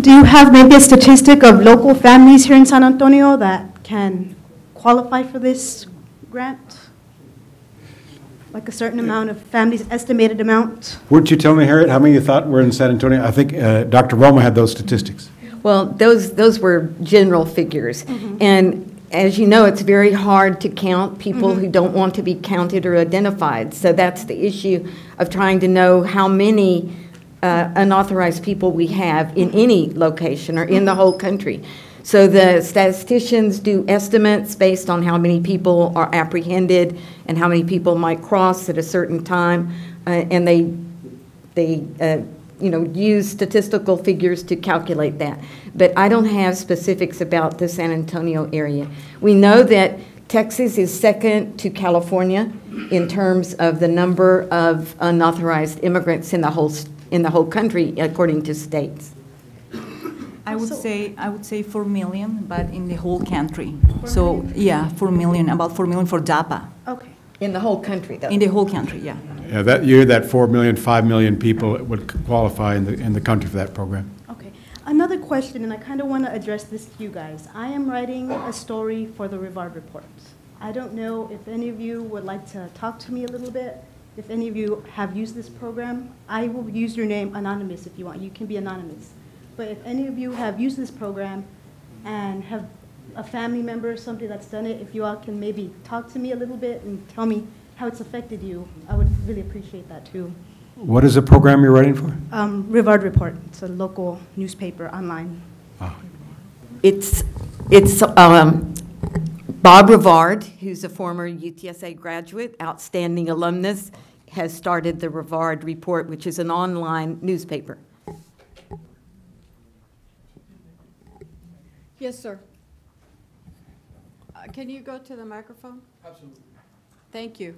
Do you have maybe a statistic of local families here in San Antonio that can qualify for this grant? Like a certain amount of families, estimated amount? Weren't you telling me, Harriet, how many you thought were in San Antonio? I think uh, Doctor Romo had those statistics. Well, those, those were general figures. Mm-hmm. And as you know, it's very hard to count people mm-hmm. who don't want to be counted or identified. So that's the issue of trying to know how many Uh, unauthorized people we have in any location or in the whole country. So the statisticians do estimates based on how many people are apprehended and how many people might cross at a certain time, uh, and they they uh, you know, use statistical figures to calculate that. But I don't have specifics about the San Antonio area. We know that Texas is second to California in terms of the number of unauthorized immigrants in the whole state, in the whole country, according to states. I would say I would say four million, but in the whole country. So yeah, four million, about four million for DAPA. Okay. In the whole country, though. In the whole country, yeah. Yeah, that year, that four million, five million people would qualify in the in the country for that program. Okay. Another question, and I kind of want to address this to you guys. I am writing a story for the Rivard Report. I don't know if any of you would like to talk to me a little bit. If any of you have used this program, I will use your name anonymous if you want. You can be anonymous. But if any of you have used this program and have a family member or somebody that's done it, if you all can maybe talk to me a little bit and tell me how it's affected you, I would really appreciate that too. What is the program you're writing for? Um, Rivard Report. It's a local newspaper online. Oh. It's, it's um, Bob Rivard, who's a former U T S A graduate, outstanding alumnus, has started the Rivard Report, which is an online newspaper. Yes, sir. Uh, can you go to the microphone? Absolutely. Thank you.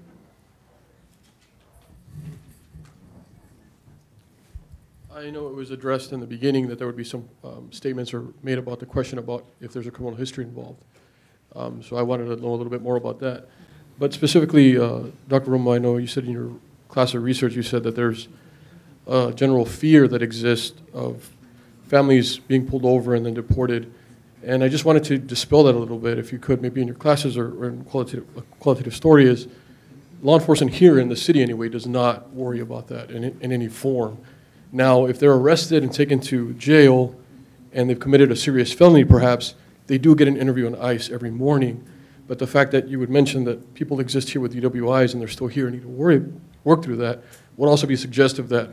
I know it was addressed in the beginning that there would be some um, statements are made about the question about if there's a criminal history involved. Um, so I wanted to know a little bit more about that. But specifically, uh, Doctor Romo, I know you said in your class of research, you said that there's a general fear that exists of families being pulled over and then deported. And I just wanted to dispel that a little bit, if you could, maybe in your classes or, or in qualitative, a qualitative story is, law enforcement here in the city anyway does not worry about that in, in any form. Now, if they're arrested and taken to jail and they've committed a serious felony perhaps, they do get an interview on ICE every morning, but the fact that you would mention that people exist here with D W Is and they're still here and need to worry, work through that would also be suggestive that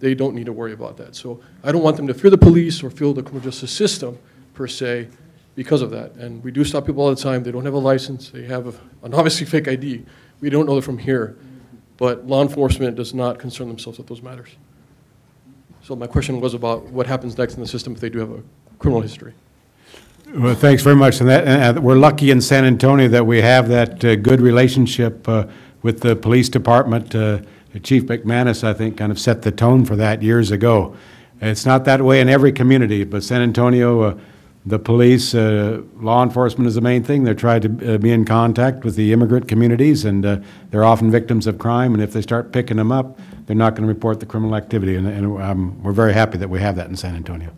they don't need to worry about that. So I don't want them to fear the police or fear the criminal justice system per se because of that. And we do stop people all the time. They don't have a license. They have a, an obviously fake I D. We don't know that from here. but law enforcement does not concern themselves with those matters. So my question was about what happens next in the system if they do have a criminal history. Well, thanks very much. And, that, and we're lucky in San Antonio that we have that uh, good relationship uh, with the police department. Uh, Chief McManus, I think, kind of set the tone for that years ago. It's not that way in every community, but San Antonio, uh, the police, uh, law enforcement is the main thing. They're trying to uh, be in contact with the immigrant communities, and uh, they're often victims of crime, and if they start picking them up, they're not going to report the criminal activity, and, and um, we're very happy that we have that in San Antonio.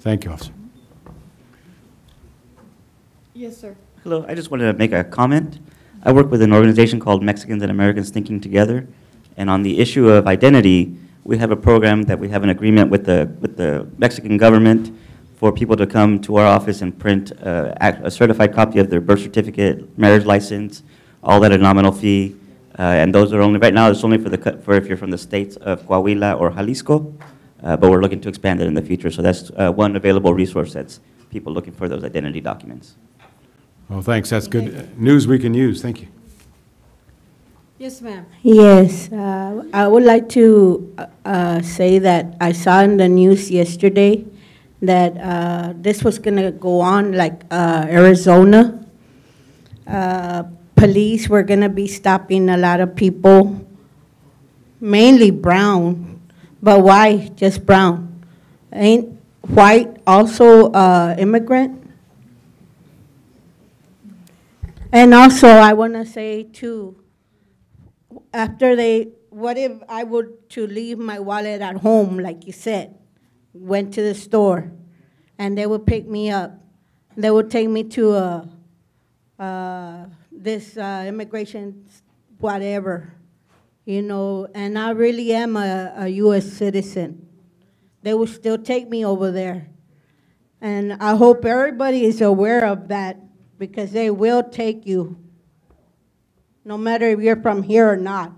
Thank you, Officer. Yes, sir. Hello, I just wanted to make a comment. I work with an organization called Mexicans and Americans Thinking Together, and on the issue of identity, we have a program that we have an agreement with the, with the Mexican government for people to come to our office and print uh, a certified copy of their birth certificate, marriage license, all that at a nominal fee. Uh, and those are only, right now, it's only for, the, for if you're from the states of Coahuila or Jalisco, uh, but we're looking to expand it in the future. So that's uh, one available resource that's people looking for those identity documents. Well, thanks. That's good news we can use. Thank you. Yes, ma'am. Yes, uh, I would like to uh, say that I saw in the news yesterday that uh, this was going to go on, like uh, Arizona. Uh, police were going to be stopping a lot of people, mainly brown, but why just brown? Ain't white also uh, immigrant? And also, I want to say, too, after they, what if I were to leave my wallet at home, like you said, went to the store, and they would pick me up. They would take me to a, uh, this uh, immigration, whatever, you know, and I really am a, a U S citizen. They would still take me over there. And I hope everybody is aware of that, because they will take you, no matter if you're from here or not.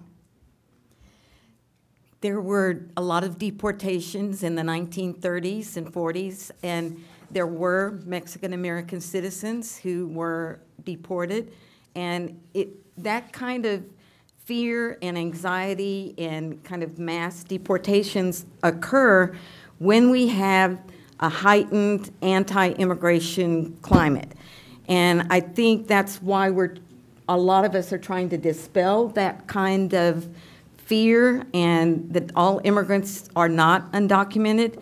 There were a lot of deportations in the nineteen thirties and forties, and there were Mexican-American citizens who were deported, and it, that kind of fear and anxiety and kind of mass deportations occur when we have a heightened anti-immigration climate. And I think that's why we're a lot of us are trying to dispel that kind of fear, and that all immigrants are not undocumented.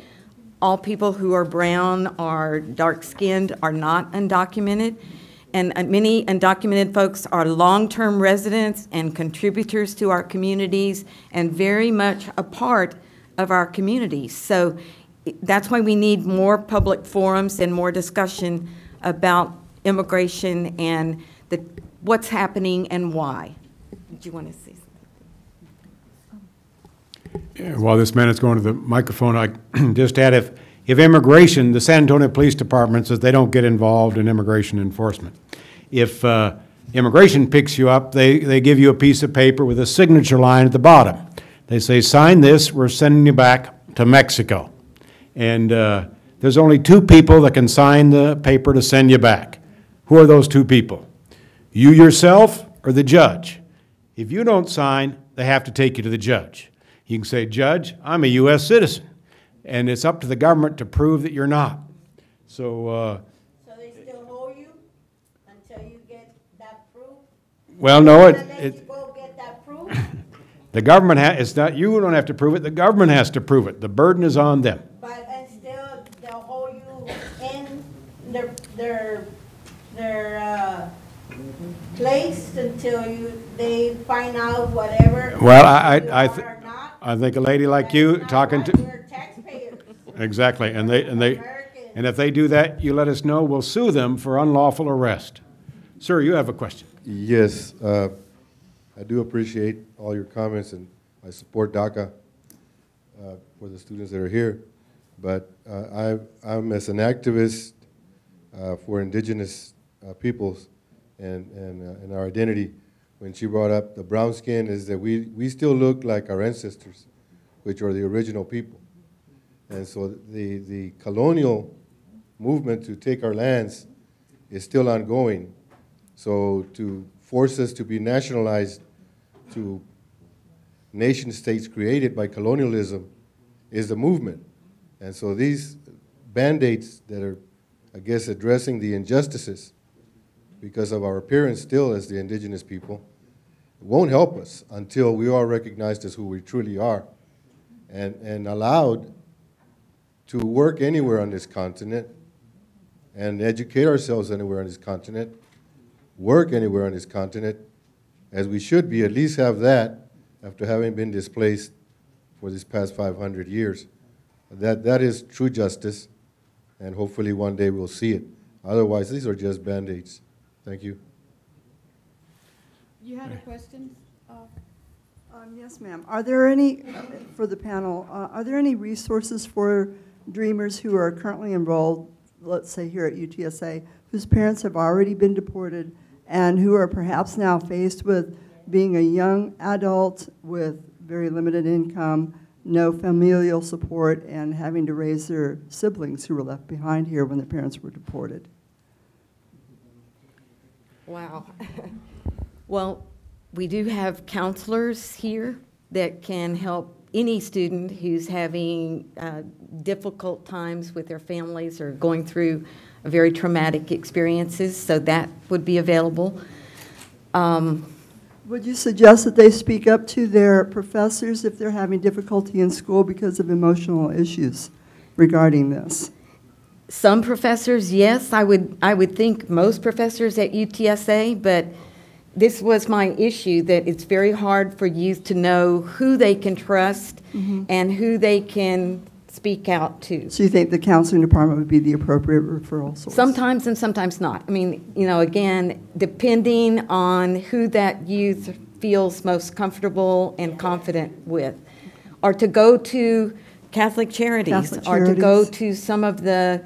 All people who are brown or dark-skinned are not undocumented. And many undocumented folks are long-term residents and contributors to our communities and very much a part of our communities. So that's why we need more public forums and more discussion about immigration and the what's happening and why. Did you want to say something? Yeah, while this man is going to the microphone, I just add, if, if immigration, the San Antonio Police Department says they don't get involved in immigration enforcement. If uh, immigration picks you up, they, they give you a piece of paper with a signature line at the bottom. They say, sign this, we're sending you back to Mexico. And uh, there's only two people that can sign the paper to send you back. Who are those two people? You yourself or the judge. If you don't sign, they have to take you to the judge. You can say, Judge, I'm a U S citizen, and it's up to the government to prove that you're not. So, uh, so they still hold you until you get that proof? Well, no, it, it, you go get that proof? The government ha it's not, you don't have to prove it, the government has to prove it. The burden is on them. But and still they'll hold you in their, their, their uh, place until you they find out whatever. Well, I I, I, th I think a lady like that's you talking to taxpayers. Exactly, and they and they Americans. And if they do that, you let us know. We'll sue them for unlawful arrest. Sir, you have a question. Yes, uh, I do appreciate all your comments, and I support DACA uh, for the students that are here. But uh, I I'm as an activist uh, for indigenous uh, peoples. And, and, uh, and our identity, when she brought up the brown skin, is that we, we still look like our ancestors, which are the original people. And so the, the colonial movement to take our lands is still ongoing. So to force us to be nationalized, to nation states created by colonialism is the movement. And so these band-aids that are, I guess, addressing the injustices because of our appearance still as the indigenous people won't help us until we are recognized as who we truly are and, and allowed to work anywhere on this continent and educate ourselves anywhere on this continent, work anywhere on this continent, as we should be, at least have that after having been displaced for these past five hundred years. That, that is true justice, and hopefully one day we'll see it. Otherwise, these are just band-aids. Thank you. You had a question? Uh, um, yes, ma'am. Are there any, for the panel, uh, are there any resources for Dreamers who are currently enrolled, let's say here at U T S A, whose parents have already been deported and who are perhaps now faced with being a young adult with very limited income, no familial support, and having to raise their siblings who were left behind here when their parents were deported? Wow. Well, we do have counselors here that can help any student who's having uh, difficult times with their families or going through very traumatic experiences, so that would be available. Um, Would you suggest that they speak up to their professors if they're having difficulty in school because of emotional issues regarding this? Some professors, yes. I would, I would think most professors at U T S A, but this was my issue, that it's very hard for youth to know who they can trust mm-hmm. and who they can speak out to. So you think the counseling department would be the appropriate referral source? Sometimes and sometimes not. I mean, you know, again, depending on who that youth feels most comfortable and confident with. Or to go to Catholic Charities, Catholic Charities. or to go to some of the,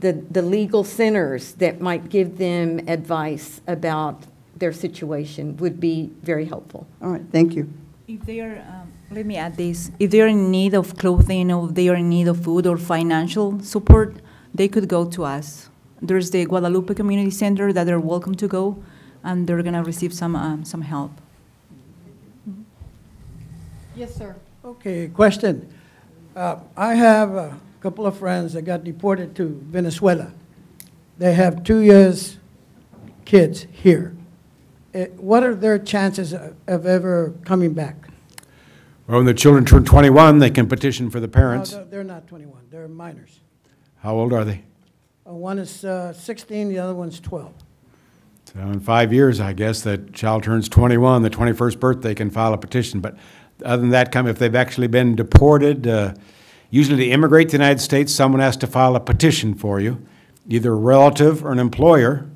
the, the legal centers that might give them advice about their situation would be very helpful. All right, thank you. If they are, um, let me add this, if they are in need of clothing or they are in need of food or financial support, they could go to us. There's the Guadalupe Community Center that they're welcome to go, and they're gonna receive some, um, some help. Yes, sir. Okay, question. Uh, I have a couple of friends that got deported to Venezuela. They have two years kids here. What are their chances of ever coming back? Well, when the children turn twenty-one, they can petition for the parents. No, they're not twenty-one. They're minors. How old are they? One is uh, sixteen. The other one's twelve. So in five years, I guess, that child turns twenty-one, the twenty-first birthday, can file a petition. But other than that, come if they've actually been deported, uh, usually to immigrate to the United States, someone has to file a petition for you, either a relative or an employer.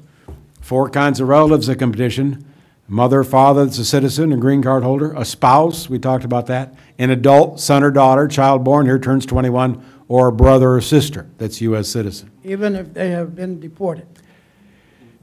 Four kinds of relatives that can petition: mother, father that's a citizen, a green card holder, a spouse, we talked about that, an adult, son or daughter, child born here turns twenty-one, or a brother or sister that's U S citizen. Even if they have been deported?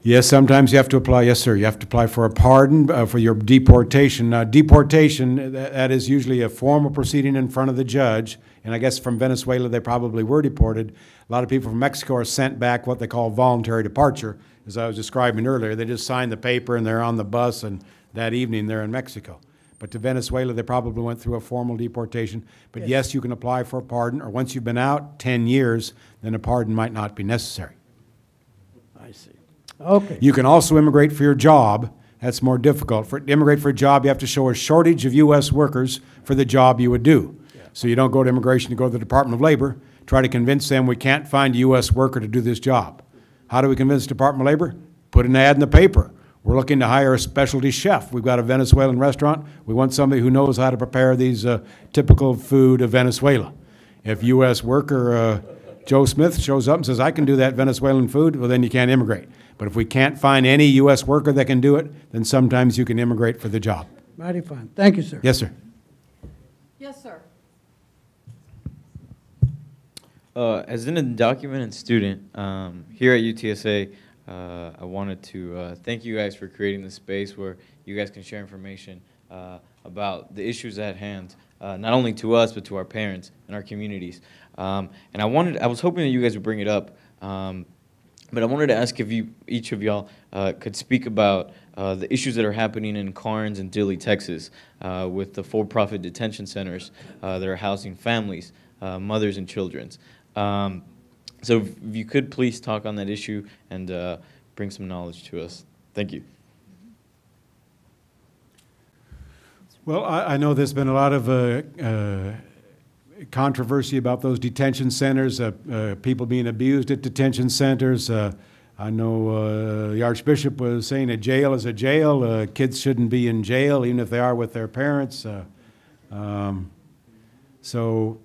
Yes, sometimes you have to apply, yes sir, you have to apply for a pardon uh, for your deportation. Now, deportation, that, that is usually a formal proceeding in front of the judge, and I guess from Venezuela they probably were deported. A lot of people from Mexico are sent back what they call voluntary departure. As I was describing earlier, they just signed the paper and they're on the bus, and that evening they're in Mexico. But to Venezuela, they probably went through a formal deportation. But yes, yes you can apply for a pardon, or once you've been out ten years, then a pardon might not be necessary. I see. Okay. You can also immigrate for your job. That's more difficult. For, to immigrate for a job, you have to show a shortage of U S workers for the job you would do. Yeah. So you don't go to immigration, you go to the Department of Labor, try to convince them we can't find a U S worker to do this job. How do we convince the Department of Labor? Put an ad in the paper. We're looking to hire a specialty chef. We've got a Venezuelan restaurant. We want somebody who knows how to prepare these uh, typical food of Venezuela. If U S worker uh, Joe Smith shows up and says, I can do that Venezuelan food, well, then you can't immigrate. But if we can't find any U S worker that can do it, then sometimes you can immigrate for the job. Mighty fine. Thank you, sir. Yes, sir. Yes, sir. Uh, as an undocumented student um, here at U T S A, uh, I wanted to uh, thank you guys for creating this space where you guys can share information uh, about the issues at hand, uh, not only to us, but to our parents and our communities. Um, and I wanted, I was hoping that you guys would bring it up. Um, But I wanted to ask if you, each of y'all uh, could speak about uh, the issues that are happening in Karnes and Dilley, Texas, uh, with the for-profit detention centers uh, that are housing families, uh, mothers and children. Um, so if you could please talk on that issue and uh, bring some knowledge to us. Thank you. Well, I, I know there's been a lot of uh, uh, controversy about those detention centers, uh, uh, people being abused at detention centers. Uh, I know uh, the Archbishop was saying a jail is a jail. Uh, kids shouldn't be in jail, even if they are with their parents. Uh, um, so,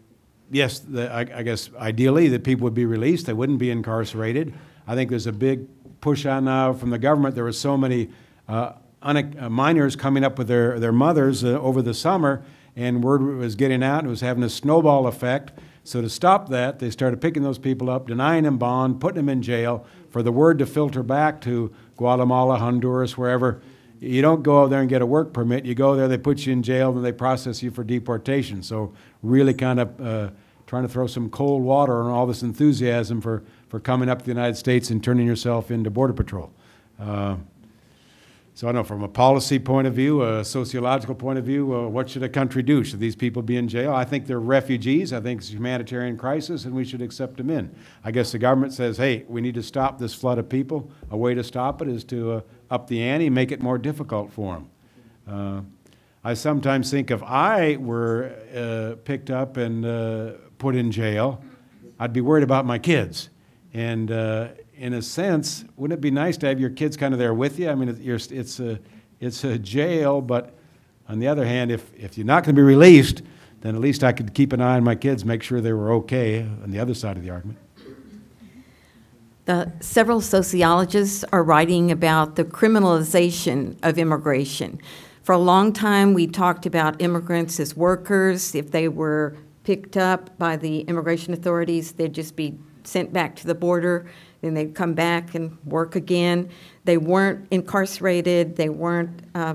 yes, the, I, I guess ideally that people would be released. They wouldn't be incarcerated. I think there's a big push on now from the government. There are so many uh, uh, minors coming up with their, their mothers uh, over the summer, and word was getting out and it was having a snowball effect. So to stop that, they started picking those people up, denying them bond, putting them in jail, for the word to filter back to Guatemala, Honduras, wherever. You don't go there and get a work permit. You go there, they put you in jail, and they process you for deportation. So really kind of uh, trying to throw some cold water on all this enthusiasm for, for coming up to the United States and turning yourself into Border Patrol. Uh, So I know from a policy point of view, a sociological point of view, uh, what should a country do? Should these people be in jail? I think they're refugees. I think it's a humanitarian crisis, and we should accept them in. I guess the government says, hey, we need to stop this flood of people. A way to stop it is to uh, up the ante, make it more difficult for them. Uh, I sometimes think if I were uh, picked up and uh, put in jail, I'd be worried about my kids. And uh, in a sense, wouldn't it be nice to have your kids kind of there with you? I mean, it's, it's, a, it's a jail, but on the other hand, if, if you're not going to be released, then at least I could keep an eye on my kids, make sure they were okay on the other side of the argument. The, several sociologists are writing about the criminalization of immigration. For a long time, we talked about immigrants as workers. If they were picked up by the immigration authorities, they'd just be sent back to the border. Then they'd come back and work again. They weren't incarcerated. They weren't, uh,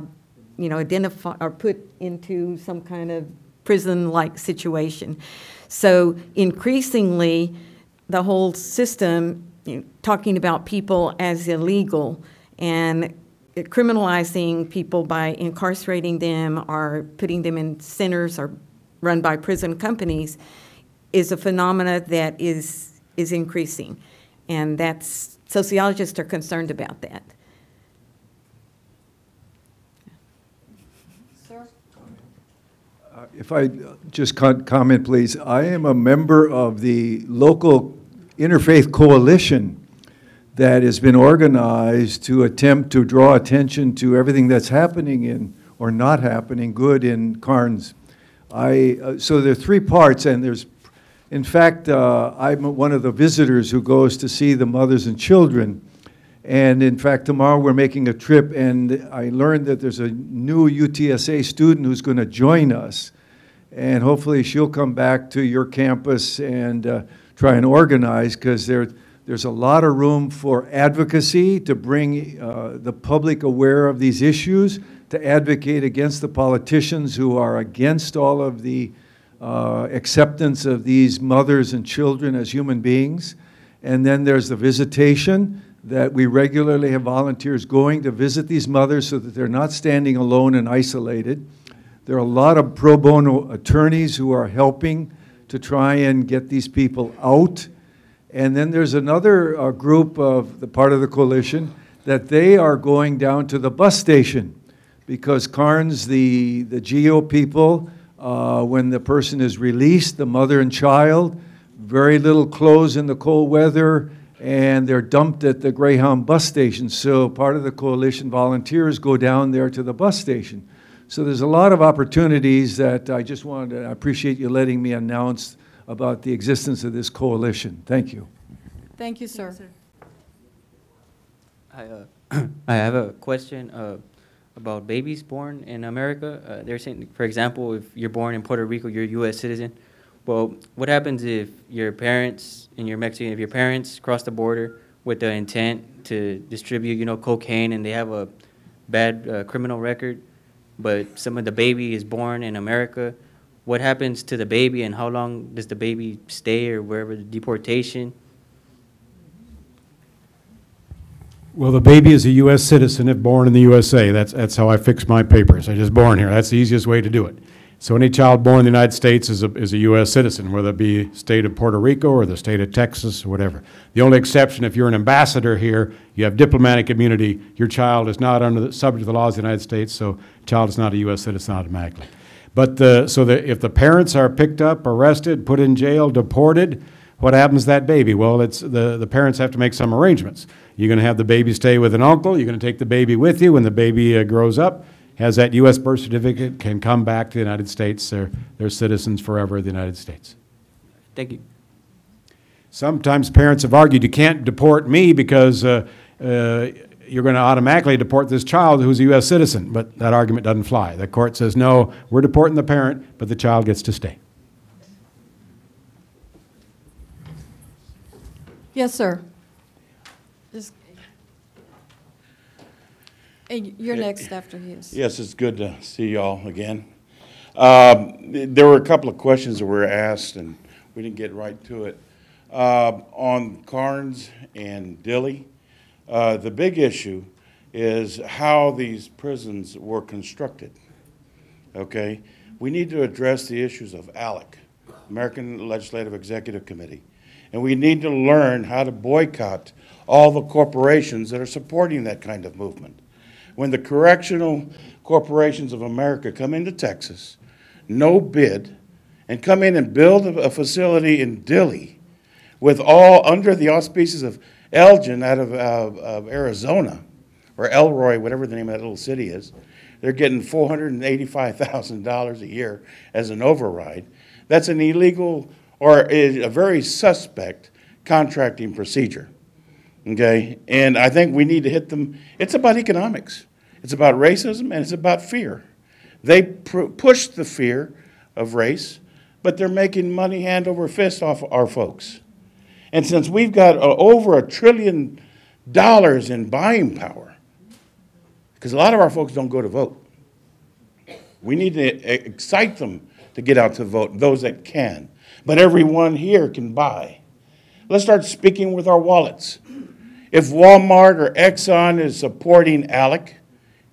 you know, identified or put into some kind of prison-like situation. So increasingly, the whole system, you know, talking about people as illegal and criminalizing people by incarcerating them or putting them in centers or run by prison companies, is a phenomena that is is increasing. And that's, sociologists are concerned about that. Sir? Uh, if I just con comment, please. I am a member of the local interfaith coalition that has been organized to attempt to draw attention to everything that's happening in, or not happening good in Karnes. I, uh, so there are three parts, and there's in fact, uh, I'm one of the visitors who goes to see the mothers and children. And in fact, tomorrow we're making a trip, and I learned that there's a new U T S A student who's going to join us. And hopefully she'll come back to your campus and uh, try and organize, because there, there's a lot of room for advocacy to bring uh, the public aware of these issues, to advocate against the politicians who are against all of the Uh, acceptance of these mothers and children as human beings. And then there's the visitation that we regularly have volunteers going to visit these mothers so that they're not standing alone and isolated. There are a lot of pro bono attorneys who are helping to try and get these people out. And then there's another uh, group of the part of the coalition that they are going down to the bus station, because Karnes, the, the G E O people, Uh, when the person is released, the mother and child, very little clothes in the cold weather, and they're dumped at the Greyhound bus station. So part of the coalition volunteers go down there to the bus station. So there's a lot of opportunities that I just wanted to, I appreciate you letting me announce about the existence of this coalition. Thank you. Thank you, sir. Thank you, sir. I, uh, I have a question. Uh, about babies born in America. Uh, they're saying, for example, if you're born in Puerto Rico, you're a U S citizen. Well, what happens if your parents, and you're Mexican, if your parents cross the border with the intent to distribute, you know, cocaine, and they have a bad uh, criminal record, but some of the baby is born in America? What happens to the baby, and how long does the baby stay, or wherever the deportation? Well, the baby is a U S citizen if born in the U S A. That's, that's how I fix my papers. I just born here. That's the easiest way to do it. So any child born in the United States is a, is a U S citizen, whether it be the state of Puerto Rico or the state of Texas or whatever. The only exception, if you're an ambassador here, you have diplomatic immunity. Your child is not under the subject of the laws of the United States, so child is not a U S citizen automatically. But the, so the, if the parents are picked up, arrested, put in jail, deported, what happens to that baby? Well, it's the, the parents have to make some arrangements. You're going to have the baby stay with an uncle. You're going to take the baby with you when the baby uh, grows up. Has that U S birth certificate, can come back to the United States. They're, they're citizens forever of the United States. Thank you. Sometimes parents have argued, you can't deport me because uh, uh, you're going to automatically deport this child who's a U S citizen. But that argument doesn't fly. The court says, no, we're deporting the parent, but the child gets to stay. Yes, sir. You're next after his. Yes, it's good to see you all again. Um, there were a couple of questions that were asked, and we didn't get right to it. Uh, on Karnes and Dilley, uh, the big issue is how these prisons were constructed, okay? We need to address the issues of ALEC, American Legislative Executive Committee, and we need to learn how to boycott all the corporations that are supporting that kind of movement. When the Correctional Corporations of America come into Texas, no bid, and come in and build a facility in Dilley with all under the auspices of Elgin out of, uh, of Arizona, or Elroy, whatever the name of that little city is, they're getting four hundred eighty-five thousand dollars a year as an override. That's an illegal or a very suspect contracting procedure, okay? And I think we need to hit them. It's about economics. It's about racism, and it's about fear. They pr push the fear of race, but they're making money hand over fist off our folks. And since we've got uh, over a trillion dollars in buying power, because a lot of our folks don't go to vote, we need to excite them to get out to vote, those that can. But everyone here can buy. Let's start speaking with our wallets. If Walmart or Exxon is supporting ALEC,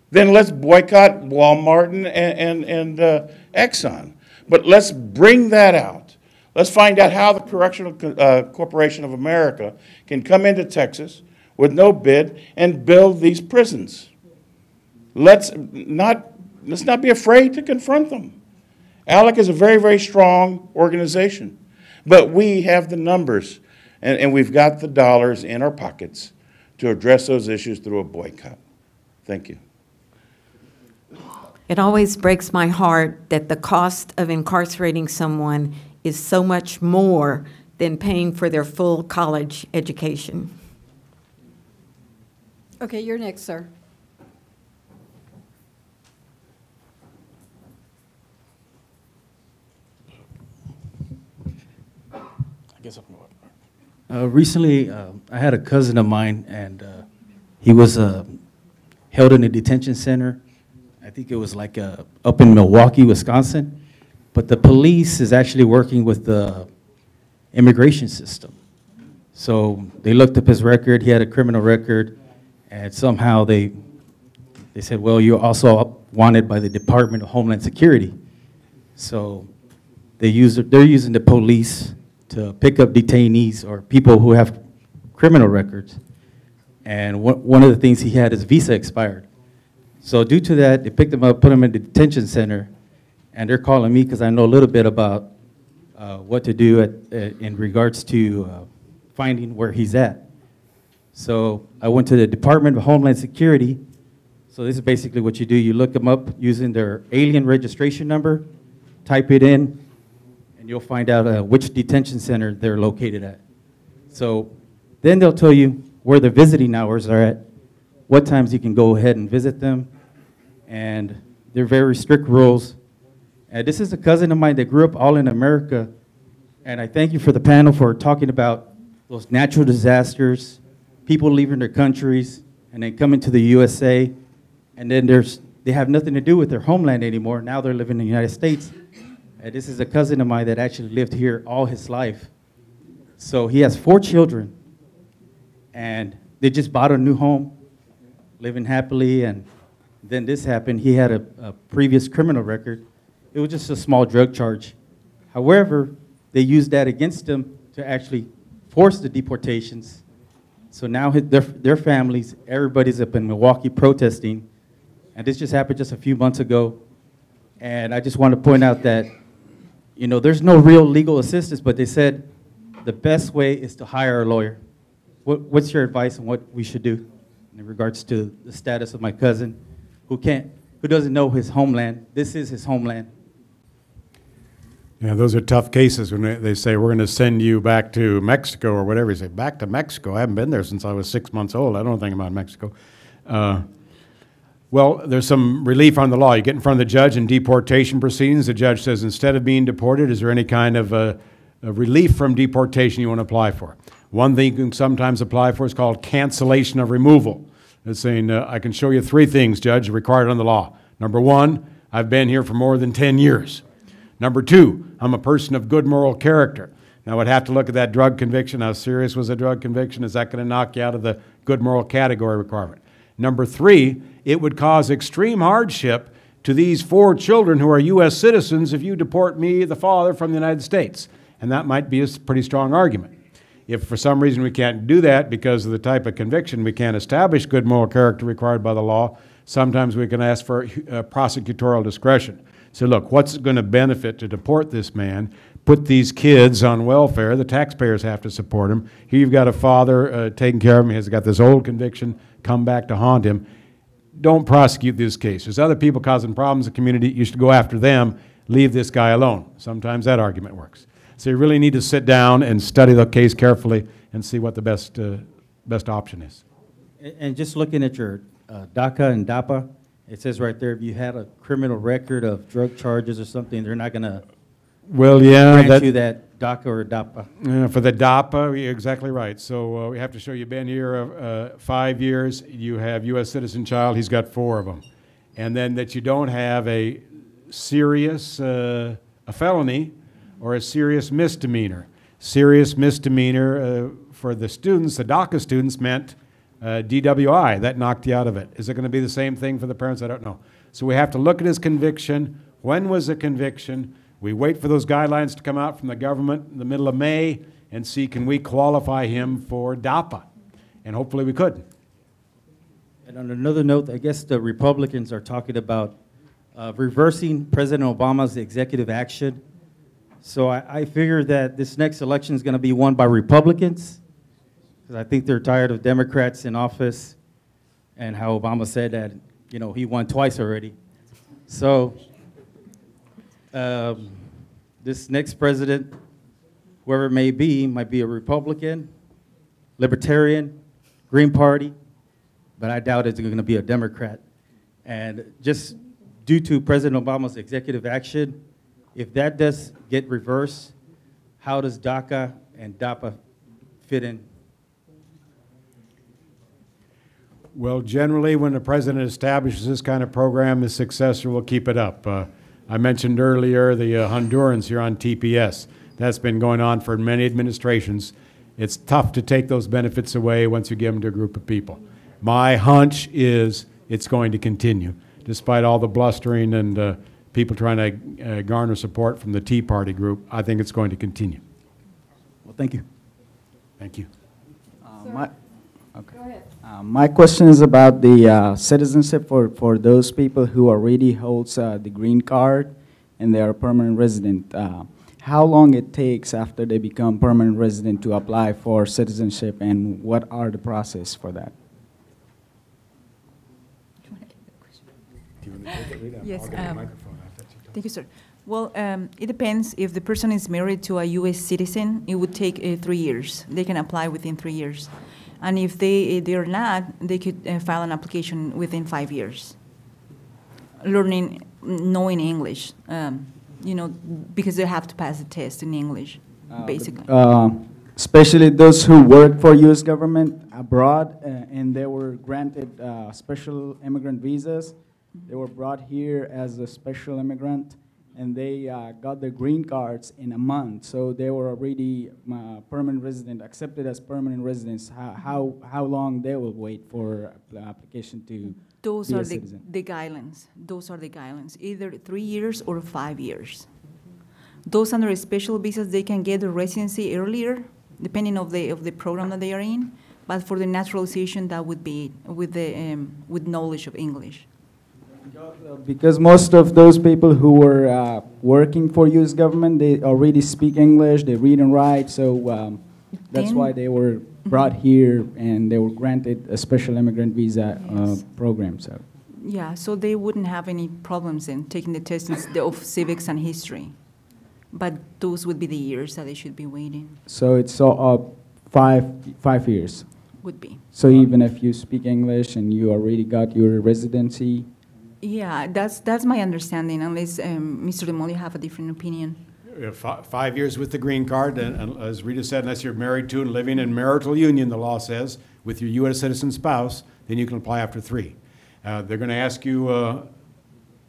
then let's boycott Walmart and, and, and uh, Exxon. But let's bring that out. Let's find out how the Correctional Co uh, Corporation of America can come into Texas with no bid and build these prisons. Let's not, let's not be afraid to confront them. ALEC is a very, very strong organization. But we have the numbers, and, and we've got the dollars in our pockets to address those issues through a boycott. Thank you. It always breaks my heart that the cost of incarcerating someone is so much more than paying for their full college education. Okay, you're next, sir. Uh, recently, uh, I had a cousin of mine, and uh, he was uh, held in a detention center. I think it was like uh, up in Milwaukee, Wisconsin. But the police is actually working with the immigration system. So they looked up his record. He had a criminal record. And somehow they, they said, well, you're also wanted by the Department of Homeland Security. So they use, they're using the police to pick up detainees or people who have criminal records. And one of the things he had is visa expired. So due to that, they picked him up, put him in the detention center, and they're calling me because I know a little bit about uh, what to do at, uh, in regards to uh, finding where he's at. So I went to the Department of Homeland Security. So this is basically what you do. You look them up using their alien registration number, type it in, and you'll find out uh, which detention center they're located at. So then they'll tell you where the visiting hours are at, what times you can go ahead and visit them. And they're very strict rules. And this is a cousin of mine that grew up all in America. And I thank you for the panel for talking about those natural disasters, people leaving their countries and then coming to the U S A. And then there's, they have nothing to do with their homeland anymore. Now they're living in the United States. And this is a cousin of mine that actually lived here all his life. So he has four children. And they just bought a new home. living happily, and then this happened. He had a, a previous criminal record. It was just a small drug charge. However, they used that against him to actually force the deportations. So now his, their, their families, everybody's up in Milwaukee protesting. And this just happened just a few months ago. And I just want to point out that, you know, there's no real legal assistance, but they said the best way is to hire a lawyer. What, what's your advice on what we should do in regards to the status of my cousin who can't, who doesn't know his homeland? This is his homeland. Yeah, those are tough cases when they, they say, we're going to send you back to Mexico or whatever. You say, back to Mexico? I haven't been there since I was six months old. I don't think about Mexico. Uh, Well, there's some relief on the law. You get in front of the judge in deportation proceedings. The judge says, instead of being deported, is there any kind of uh, a relief from deportation you want to apply for? One thing you can sometimes apply for is called cancellation of removal. It's saying, uh, I can show you three things, Judge, required on the law. Number one, I've been here for more than ten years. Number two, I'm a person of good moral character. Now, I'd have to look at that drug conviction. How serious was the drug conviction? Is that going to knock you out of the good moral category requirement? Number three, it would cause extreme hardship to these four children who are U S citizens if you deport me, the father, from the United States. And that might be a pretty strong argument. If for some reason we can't do that because of the type of conviction, we can't establish good moral character required by the law, sometimes we can ask for uh, prosecutorial discretion. So look, what's going to benefit to deport this man? Put these kids on welfare. The taxpayers have to support him. Here you've got a father uh, taking care of him. He's got this old conviction come back to haunt him. Don't prosecute this case. There's other people causing problems in the community. You should go after them. Leave this guy alone. Sometimes that argument works. So you really need to sit down and study the case carefully and see what the best, uh, best option is. And just looking at your uh, DACA and DAPA, it says right there, if you had a criminal record of drug charges or something, they're not going to well, yeah, grant that, you that DACA or DAPA. Yeah, for the DAPA, you're exactly right. So uh, we have to show you've been here uh, five years. You have U S citizen child. He's got four of them. And then that you don't have a serious uh, a felony or a serious misdemeanor. Serious misdemeanor uh, for the students, the DACA students, meant Uh, D W I, that knocked you out of it. Is it going to be the same thing for the parents? I don't know. So we have to look at his conviction. When was the conviction? We wait for those guidelines to come out from the government in the middle of May and see, can we qualify him for DAPA? And hopefully we could. And on another note, I guess the Republicans are talking about uh, reversing President Obama's executive action. So I, I figure that this next election is going to be won by Republicans, because I think they're tired of Democrats in office and how Obama said that, you know, he won twice already. So um, this next president, whoever it may be, might be a Republican, Libertarian, Green Party, but I doubt it's going to be a Democrat. And just due to President Obama's executive action, if that does get reversed, how does DACA and DAPA fit in? Well, generally, when the president establishes this kind of program, his successor will keep it up. Uh, I mentioned earlier the uh, Hondurans here on T P S. That's been going on for many administrations. It's tough to take those benefits away once you give them to a group of people. My hunch is it's going to continue, despite all the blustering and uh, people trying to uh, garner support from the Tea Party group. I think it's going to continue. Well, thank you. Thank you. Uh, my Okay. Go ahead. Uh, my question is about the uh, citizenship for, for those people who already holds uh, the green card and they are permanent resident. Uh, how long it takes after they become permanent resident to apply for citizenship, and what are the process for that? Do you want to take that question? Do you want to take it, Rita? Yes. I'll get um, the microphone after you talk. Thank you, sir. Well, um, it depends. If the person is married to a U S citizen, it would take uh, three years. They can apply within three years. And if they, they are not, they could uh, file an application within five years. Learning, knowing English, um, you know, because they have to pass the test in English, uh, basically. But, uh, especially those who work for U S government abroad, uh, and they were granted uh, special immigrant visas. They were brought here as a special immigrant, and they uh, got their green cards in a month. So they were already uh, permanent resident, accepted as permanent residents. How, how, how long they will wait for the application to Those be are a citizen? The, the guidelines. Those are the guidelines, either three years or five years. Those under special visas, they can get a residency earlier, depending of the, of the program that they are in. But for the naturalization, that would be with, the, um, with knowledge of English. Because most of those people who were uh, working for U S government, they already speak English, they read and write, so um, that's why they were brought here and they were granted a special immigrant visa yes. uh, program. So. Yeah, so they wouldn't have any problems in taking the tests of civics and history. But those would be the years that they should be waiting. So it's uh, five, five years? Would be. So even if you speak English and you already got your residency? Yeah, that's that's my understanding, unless um, Mister DeMott have a different opinion. Five years with the green card, and, and as Rita said, unless you're married to and living in marital union, the law says, with your U S citizen spouse, then you can apply after three. Uh, they're going to ask you uh,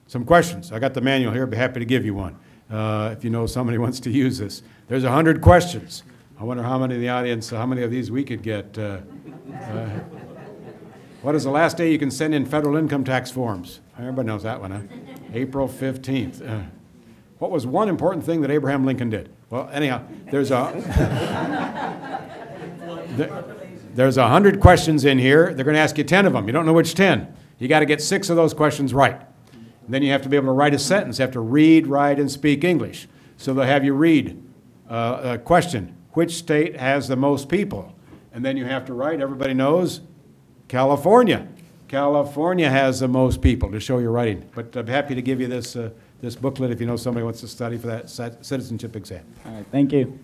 some questions. I got the manual here. I'd be happy to give you one uh, if you know somebody wants to use this. There's a hundred questions. I wonder how many in the audience, how many of these we could get. Uh, uh, what is the last day you can send in federal income tax forms? Everybody knows that one, huh? April fifteenth. Uh, what was one important thing that Abraham Lincoln did? Well, anyhow, there's a there, there's a hundred questions in here. They're going to ask you ten of them. You don't know which ten. You got to get six of those questions right. And then you have to be able to write a sentence. You have to read, write, and speak English. So they'll have you read uh, a question. Which state has the most people? And then you have to write. Everybody knows California. California has the most people, to show your writing. But I'm happy to give you this, uh, this booklet if you know somebody wants to study for that citizenship exam. All right, thank you.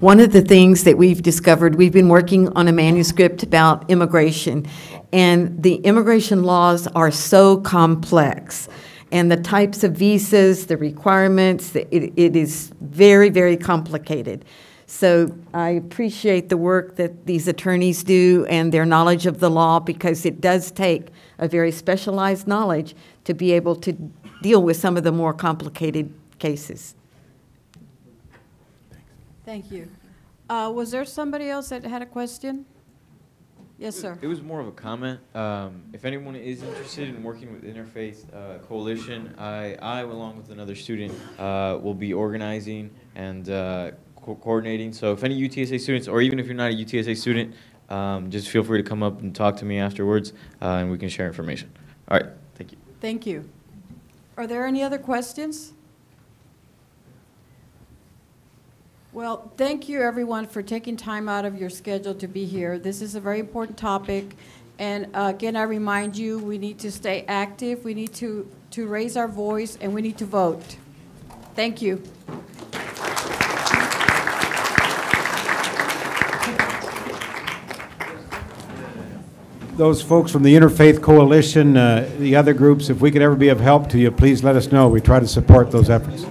One of the things that we've discovered, we've been working on a manuscript about immigration, and the immigration laws are so complex. And the types of visas, the requirements, it, it is very, very complicated. So I appreciate the work that these attorneys do and their knowledge of the law, because it does take a very specialized knowledge to be able to deal with some of the more complicated cases. Thank you. Uh, was there somebody else that had a question? Yes, sir. It was more of a comment. Um, if anyone is interested in working with Interfaith uh, Coalition, I, I, along with another student, uh, will be organizing and uh, Co coordinating. So if any U T S A students, or even if you're not a U T S A student, um, just feel free to come up and talk to me afterwards, uh, and we can share information. All right, thank you. Thank you. Are there any other questions? Well, thank you everyone for taking time out of your schedule to be here. This is a very important topic. And uh, again, I remind you, we need to stay active. We need to, to raise our voice, and we need to vote. Thank you. Those folks from the Interfaith Coalition, uh, the other groups, if we could ever be of help to you, please let us know. We try to support those efforts.